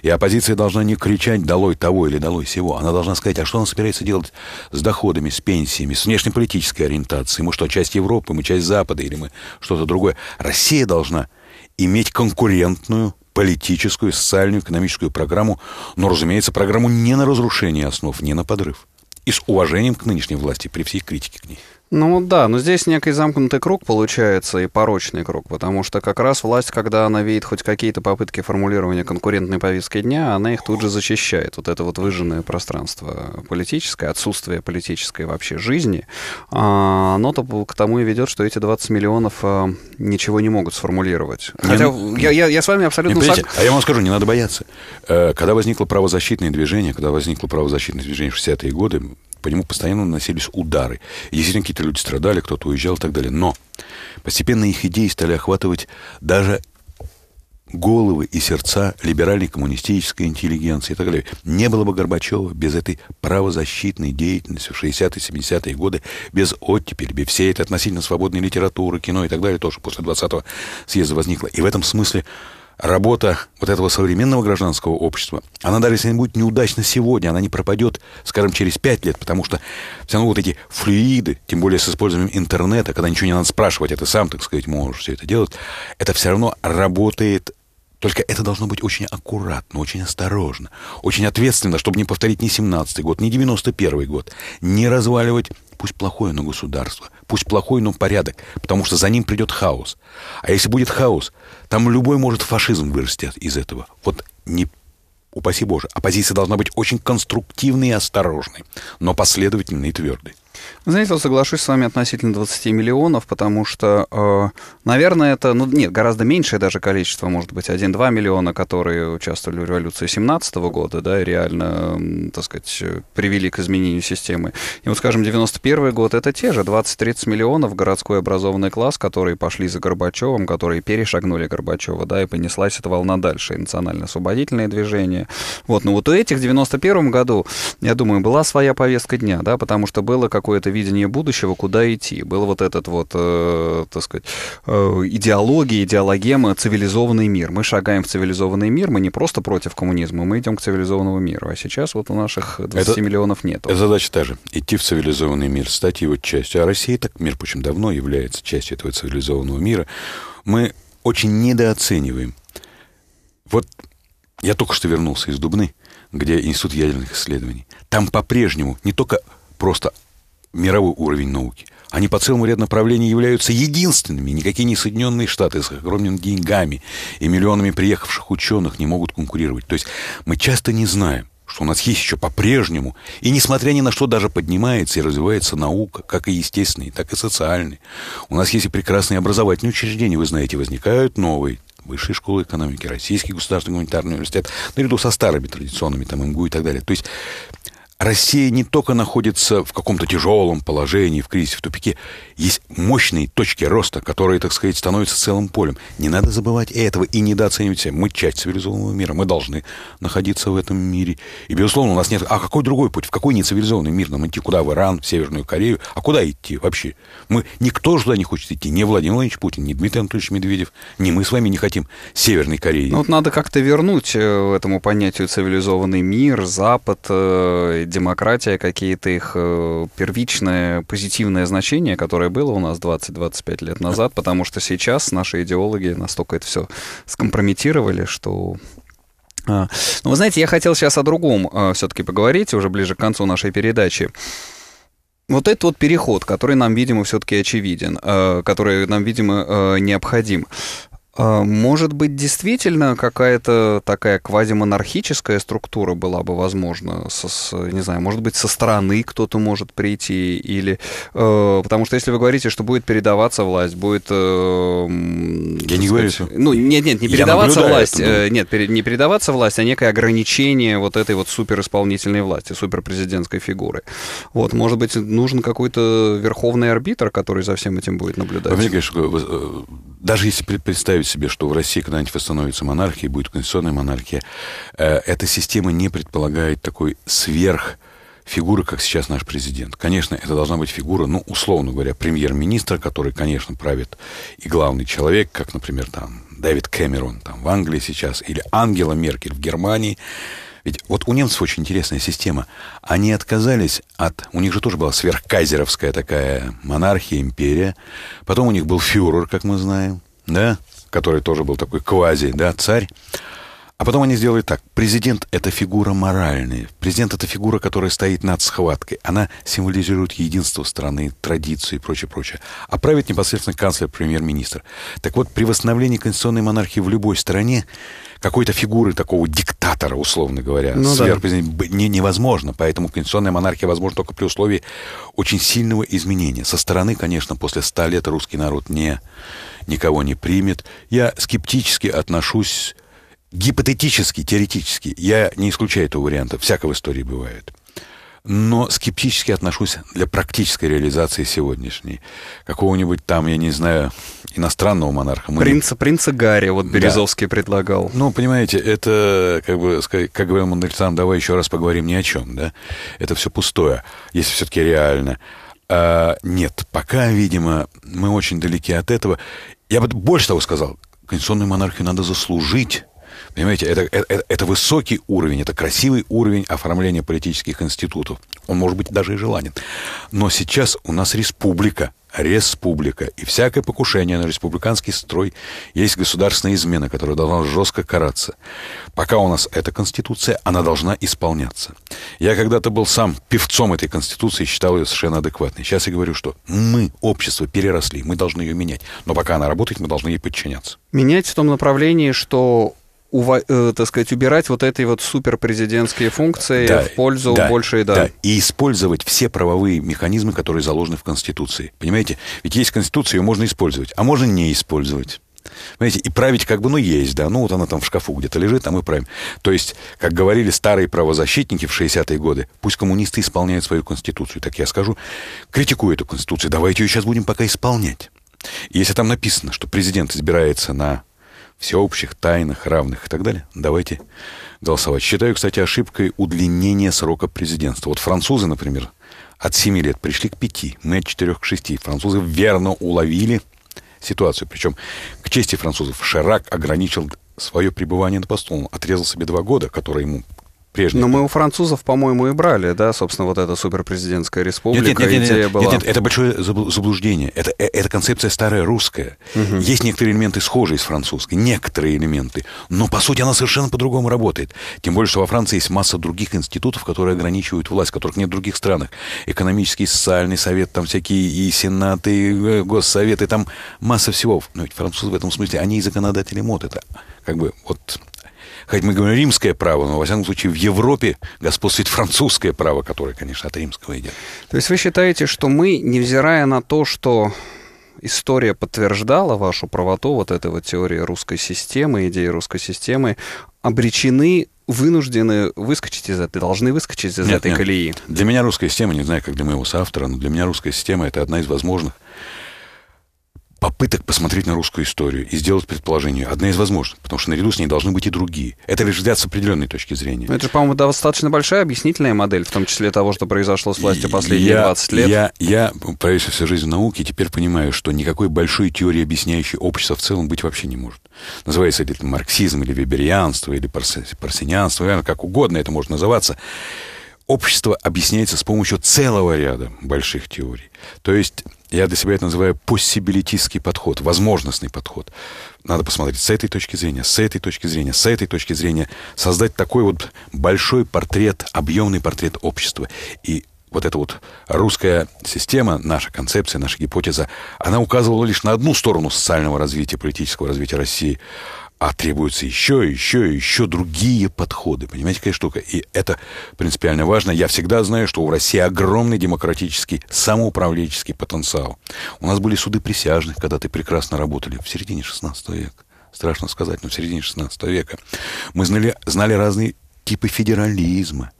И оппозиция должна не кричать «долой того» или «долой сего», она должна сказать, а что она собирается делать с доходами, с пенсиями, с внешнеполитической ориентацией. Мы что, часть Европы, мы часть Запада или мы что-то другое? Россия должна иметь конкурентную политическую, социальную, экономическую программу, но, разумеется, программу не на разрушение основ, не на подрыв. И с уважением к нынешней власти, при всей критике к ней. Ну да, но здесь некий замкнутый круг получается и порочный круг, потому что как раз власть, когда она видит хоть какие-то попытки формулирования конкурентной повестки дня, она их тут же зачищает. Вот это вот выжженное пространство политическое, отсутствие политической вообще жизни, оно-то к тому и ведет, что эти двадцать миллионов ничего не могут сформулировать. Хотя не, я, я, я с вами абсолютно согласен. А я вам скажу, не надо бояться. Когда возникло правозащитное движение, когда возникло правозащитное движение в шестидесятые годы, по нему постоянно наносились удары. И действительно, какие-то люди страдали, кто-то уезжал и так далее. Но постепенно их идеи стали охватывать даже головы и сердца либеральной коммунистической интеллигенции и так далее. Не было бы Горбачева без этой правозащитной деятельности в шестидесятые, семидесятые годы, без оттепели, без всей этой относительно свободной литературы, кино и так далее, то, что после двадцатого съезда возникло. И в этом смысле работа вот этого современного гражданского общества, она даже если будет неудачна сегодня, она не пропадет, скажем, через пять лет, потому что все равно вот эти флюиды, тем более с использованием интернета, когда ничего не надо спрашивать, это сам, так сказать, можешь все это делать, это все равно работает. Только это должно быть очень аккуратно, очень осторожно, очень ответственно, чтобы не повторить ни семнадцатый год, ни девяносто первый год, не разваливать, пусть плохое, но государство, пусть плохой, но порядок, потому что за ним придет хаос. А если будет хаос, там любой может фашизм вырасти из этого. Вот не упаси Боже, оппозиция должна быть очень конструктивной и осторожной, но последовательной и твердой. Знаете, я соглашусь с вами относительно двадцати миллионов, потому что, наверное, это, ну, нет, гораздо меньшее даже количество, может быть, один-два миллиона, которые участвовали в революции семнадцатого года, да, и реально, так сказать, привели к изменению системы. И вот, скажем, девяносто первый год, это те же двадцать-тридцать миллионов, городской образованный класс, которые пошли за Горбачевым, которые перешагнули Горбачева, да, и понеслась эта волна дальше, и национально-освободительное движение. Вот, но вот у этих в девяносто первом году, я думаю, была своя повестка дня, да, потому что было как какое-то видение будущего, куда идти. Был вот этот вот, э, так сказать, э, идеология, идеологема, цивилизованный мир. Мы шагаем в цивилизованный мир, мы не просто против коммунизма, мы идем к цивилизованному миру. А сейчас вот у наших двадцати миллионов нет. Задача та же. Идти в цивилизованный мир, стать его частью. А Россия так, мир почему давно является частью этого цивилизованного мира. Мы очень недооцениваем. Вот я только что вернулся из Дубны, где Институт ядерных исследований. Там по-прежнему не только просто мировой уровень науки. Они по целому ряду направлений являются единственными. Никакие не Соединенные Штаты с огромными деньгами и миллионами приехавших ученых не могут конкурировать. То есть мы часто не знаем, что у нас есть еще по-прежнему, и несмотря ни на что даже поднимается и развивается наука, как и естественная, так и социальная. У нас есть и прекрасные образовательные учреждения, вы знаете, возникают новые. Высшая школа экономики, Российский государственный гуманитарный университет, наряду со старыми традиционными, там, МГУ и так далее. То есть Россия не только находится в каком-то тяжелом положении, в кризисе, в тупике. Есть мощные точки роста, которые, так сказать, становятся целым полем. Не надо забывать этого и недооценивать себя. Мы часть цивилизованного мира, мы должны находиться в этом мире. И, безусловно, у нас нет... А какой другой путь? В какой нецивилизованный мир нам идти? Куда? В Иран, в Северную Корею? А куда идти вообще? Мы... Никто же туда не хочет идти. Ни Владимир Владимирович Путин, ни Дмитрий Анатольевич Медведев, ни мы с вами не хотим Северной Кореи. Ну, вот надо как-то вернуть этому понятию цивилизованный мир, Запад, демократия, какие-то их первичное, позитивное значение, которое было у нас двадцать-двадцать пять лет назад, потому что сейчас наши идеологи настолько это все скомпрометировали, что... Ну, вы знаете, я хотел сейчас о другом все-таки поговорить, уже ближе к концу нашей передачи. Вот этот вот переход, который нам, видимо, все-таки очевиден, который нам, видимо, необходим. Может быть, действительно какая-то такая квазимонархическая структура была бы возможна, со, с, не знаю, может быть, со стороны кто-то может прийти, или, э, потому что если вы говорите, что будет передаваться власть, будет... Э, Я не говорю. Ну, нет, нет, не передаваться власть, э, нет, не передаваться власть, а некое ограничение вот этой вот суперисполнительной власти, суперпрезидентской фигуры. Вот, может быть, нужен какой-то верховный арбитр, который за всем этим будет наблюдать. По мне, конечно, даже если представить себе, что в России когда-нибудь восстановится монархия, будет конституционная монархия, эта система не предполагает такой сверхфигуры, как сейчас наш президент. Конечно, это должна быть фигура, ну, условно говоря, премьер-министра, который, конечно, правит и главный человек, как, например, там, Дэвид Кэмерон там, в Англии сейчас, или Ангела Меркель в Германии. Ведь вот у немцев очень интересная система. Они отказались от... У них же тоже была сверхкайзеровская такая монархия, империя. Потом у них был фюрер, как мы знаем, да, который тоже был такой квази, да, царь. А потом они сделали так. Президент – это фигура моральная. Президент – это фигура, которая стоит над схваткой. Она символизирует единство страны, традиции и прочее, прочее. А правит непосредственно канцлер-премьер-министр. Так вот, при восстановлении конституционной монархии в любой стране какой-то фигуры такого диктатора, условно говоря, ну, сверхпрезидента, да, невозможно. Поэтому конституционная монархия возможна только при условии очень сильного изменения. Со стороны, конечно, после ста лет русский народ не... никого не примет. Я скептически отношусь, гипотетически, теоретически, я не исключаю этого варианта, всяко в истории бывает, но скептически отношусь для практической реализации сегодняшней. Какого-нибудь там, я не знаю, иностранного монарха. Мы... Принца, принца Гарри, вот Березовский, да, предлагал. Ну, понимаете, это, как бы, как говорил Мандельштам, давай еще раз поговорим ни о чем, да? Это все пустое, если все-таки реально. А, нет, пока, видимо, мы очень далеки от этого. Я бы больше того сказал, конституционную монархию надо заслужить. Понимаете, это, это, это высокий уровень, это красивый уровень оформления политических институтов. Он может быть даже и желанен. Но сейчас у нас республика, республика, и всякое покушение на республиканский строй есть государственная измена, которая должна жестко караться. Пока у нас эта конституция, она должна исполняться. Я когда-то был сам певцом этой конституции и считал ее совершенно адекватной. Сейчас я говорю, что мы, общество, переросли, мы должны ее менять. Но пока она работает, мы должны ей подчиняться. Менять в том направлении, что... Ува, э, так сказать, убирать вот эти вот суперпрезидентские функции, да, в пользу, да, большей, да. Да, и использовать все правовые механизмы, которые заложены в Конституции. Понимаете? Ведь есть Конституция, ее можно использовать, а можно не использовать. Понимаете? И править как бы, ну, есть, да, ну, вот она там в шкафу где-то лежит, а мы правим. То есть, как говорили старые правозащитники в шестидесятые годы, пусть коммунисты исполняют свою Конституцию. Так я скажу, критикую эту Конституцию, давайте ее сейчас будем пока исполнять. И если там написано, что президент избирается на... всеобщих, тайных, равных и так далее, давайте голосовать. Считаю, кстати, ошибкой удлинение срока президентства. Вот французы, например, от семи лет пришли к пяти, мы от четырёх к шести. Французы верно уловили ситуацию. Причем, к чести французов, Ширак ограничил свое пребывание на посту. Он отрезал себе два года, которые ему... Прежний. Но мы у французов, по-моему, и брали, да, собственно, вот эта суперпрезидентская республика. Нет, нет, нет, идея нет, была... нет, нет, это большое заблуждение. Это, это концепция старая русская. Угу. Есть некоторые элементы схожие с французской, некоторые элементы, но, по сути, она совершенно по-другому работает. Тем более, что во Франции есть масса других институтов, которые ограничивают власть, которых нет в других странах. Экономический, социальный совет, там всякие и сенаты, и госсоветы, там масса всего. Но ведь французы в этом смысле, они и законодатели мод. Это как бы вот... Хоть мы говорим римское право, но, во всяком случае, в Европе господствует французское право, которое, конечно, от римского идет. То есть вы считаете, что мы, невзирая на то, что история подтверждала вашу правоту, вот этой вот теории русской системы, идеи русской системы, обречены, вынуждены выскочить из этой, должны выскочить из нет, этой нет. колеи? Для меня русская система, не знаю, как для моего соавтора, но для меня русская система – это одна из возможных попыток посмотреть на русскую историю и сделать предположение. Одна из возможных, потому что наряду с ней должны быть и другие. Это лишь взгляд с определенной точки зрения. Но это же, по-моему, достаточно большая объяснительная модель, в том числе того, что произошло с властью последние я, двадцать лет. Я, я провел всю жизнь в науке и теперь понимаю, что никакой большой теории, объясняющей общество в целом, быть вообще не может. Называется это марксизм или веберианство, или парсинианство, как угодно это может называться. Общество объясняется с помощью целого ряда больших теорий. То есть... Я для себя это называю possibility-ский подход, возможностный подход. Надо посмотреть с этой точки зрения, с этой точки зрения, с этой точки зрения, создать такой вот большой портрет, объемный портрет общества. И вот эта вот русская система, наша концепция, наша гипотеза, она указывала лишь на одну сторону социального развития, политического развития России, а требуются еще, еще, еще другие подходы. Понимаете, какая штука? И это принципиально важно. Я всегда знаю, что у России огромный демократический, самоуправленческий потенциал. У нас были суды присяжных, когда-то прекрасно работали в середине шестнадцатого века. Страшно сказать, но в середине шестнадцатого века. Мы знали, знали разные типы федерализма.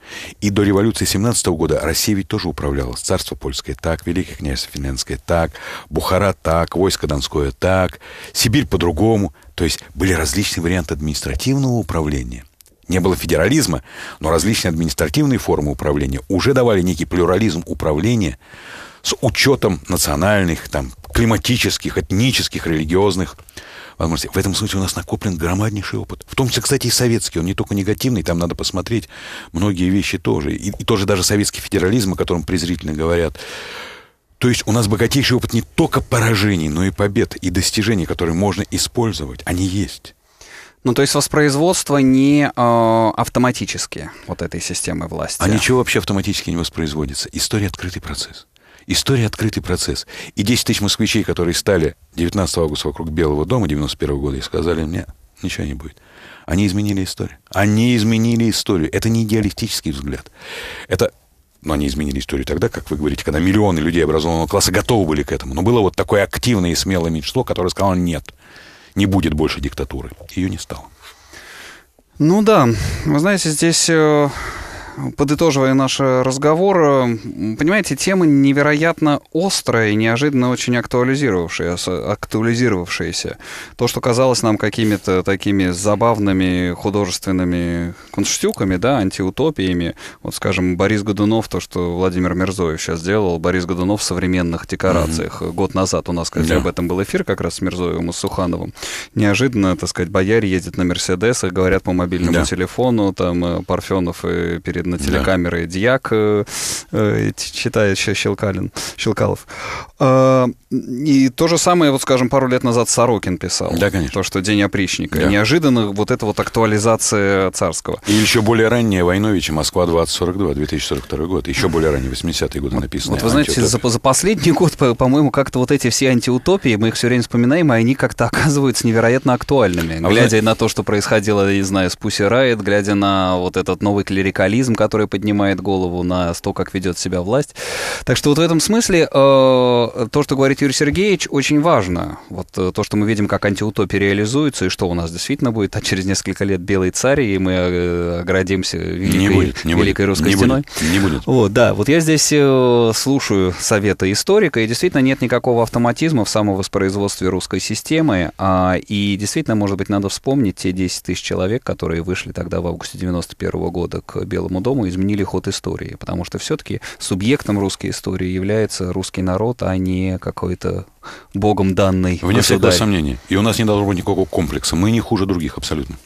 И до революции семнадцатого года Россия ведь тоже управлялась. Царство польское так, Великое княжество Финляндское так, Бухара так, войско Донское так, Сибирь по-другому. То есть были различные варианты административного управления. Не было федерализма, но различные административные формы управления уже давали некий плюрализм управления с учетом национальных, там, климатических, этнических, религиозных возможностей. В этом смысле у нас накоплен громаднейший опыт. В том числе, кстати, и советский. Он не только негативный, там надо посмотреть многие вещи тоже. И, и тоже даже советский федерализм, о котором презрительно говорят. То есть у нас богатейший опыт не только поражений, но и побед, и достижений, которые можно использовать. Они есть. Ну, то есть воспроизводство не э, автоматически вот этой системы власти. А ничего вообще автоматически не воспроизводится. История — открытый процесс. История — открытый процесс. И десять тысяч москвичей, которые стали девятнадцатого августа вокруг Белого дома девяносто первого года и сказали мне, ничего не будет. Они изменили историю. Они изменили историю. Это не идеалистический взгляд. Это... Но они изменили историю тогда, как вы говорите, когда миллионы людей образованного класса готовы были к этому. Но было вот такое активное и смелое меньшинство, которое сказало, нет, не будет больше диктатуры. Ее не стало. Ну да. Вы знаете, здесь... Подытоживая наш разговор, понимаете, тема невероятно острая и неожиданно очень актуализировавшаяся, актуализировавшаяся. То, что казалось нам какими-то такими забавными художественными конштюками, да, антиутопиями, вот, скажем, Борис Годунов, то, что Владимир Мирзоев сейчас делал, Борис Годунов в современных декорациях. Mm-hmm. Год назад у нас, кстати, yeah. об этом был эфир как раз с Мирзоевым и Сухановым. Неожиданно, так сказать, бояре ездят на «Мерседесах», говорят по мобильному yeah. телефону, там, Парфенов и перед на телекамеры да. Дьяк э, э, читает Щелкалин, Щелкалов. Э, и то же самое, вот, скажем, пару лет назад Сорокин писал. Да, конечно. То, что День опричника. Да. Неожиданно вот эта вот актуализация царского. И еще более ранняя Войновича «Москва двадцать сорок два», две тысячи сорок второй год. Еще более ранние, восьмидесятые годы написано. Вот вы знаете, за, за последний год, по-моему, как-то вот эти все антиутопии, мы их все время вспоминаем, и они как-то оказываются невероятно актуальными. А глядя знаете... на то, что происходило, не знаю, с Пусси Райт, глядя на вот этот новый клерикализм, который поднимает голову на то, как ведет себя власть. Так что вот в этом смысле э, то, что говорит Юрий Сергеевич, очень важно. Вот э, то, что мы видим, как антиутопия реализуется, и что у нас действительно будет, а через несколько лет белый царь, и мы э, оградимся великой, не будет, не великой будет, русской не стеной. Будет, не будет. Вот, да, вот я здесь э, слушаю советы историка, и действительно нет никакого автоматизма в самовоспроизводстве русской системы, а, и действительно, может быть, надо вспомнить те десять тысяч человек, которые вышли тогда в августе девяносто первого года к Белому Дому, изменили ход истории, потому что все-таки субъектом русской истории является русский народ, а не какой-то богом данный государь. Вне всякого сомнения. И у нас не должно быть никакого комплекса. Мы не хуже других абсолютно.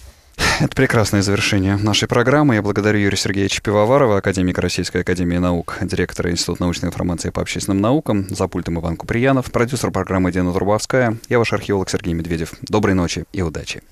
Это прекрасное завершение нашей программы. Я благодарю Юрия Сергеевича Пивоварова, академика Российской академии наук, директора Института научной информации по общественным наукам, за пультом Иван Куприянов, продюсер программы Дина Трубовская. Я ваш археолог Сергей Медведев. Доброй ночи и удачи.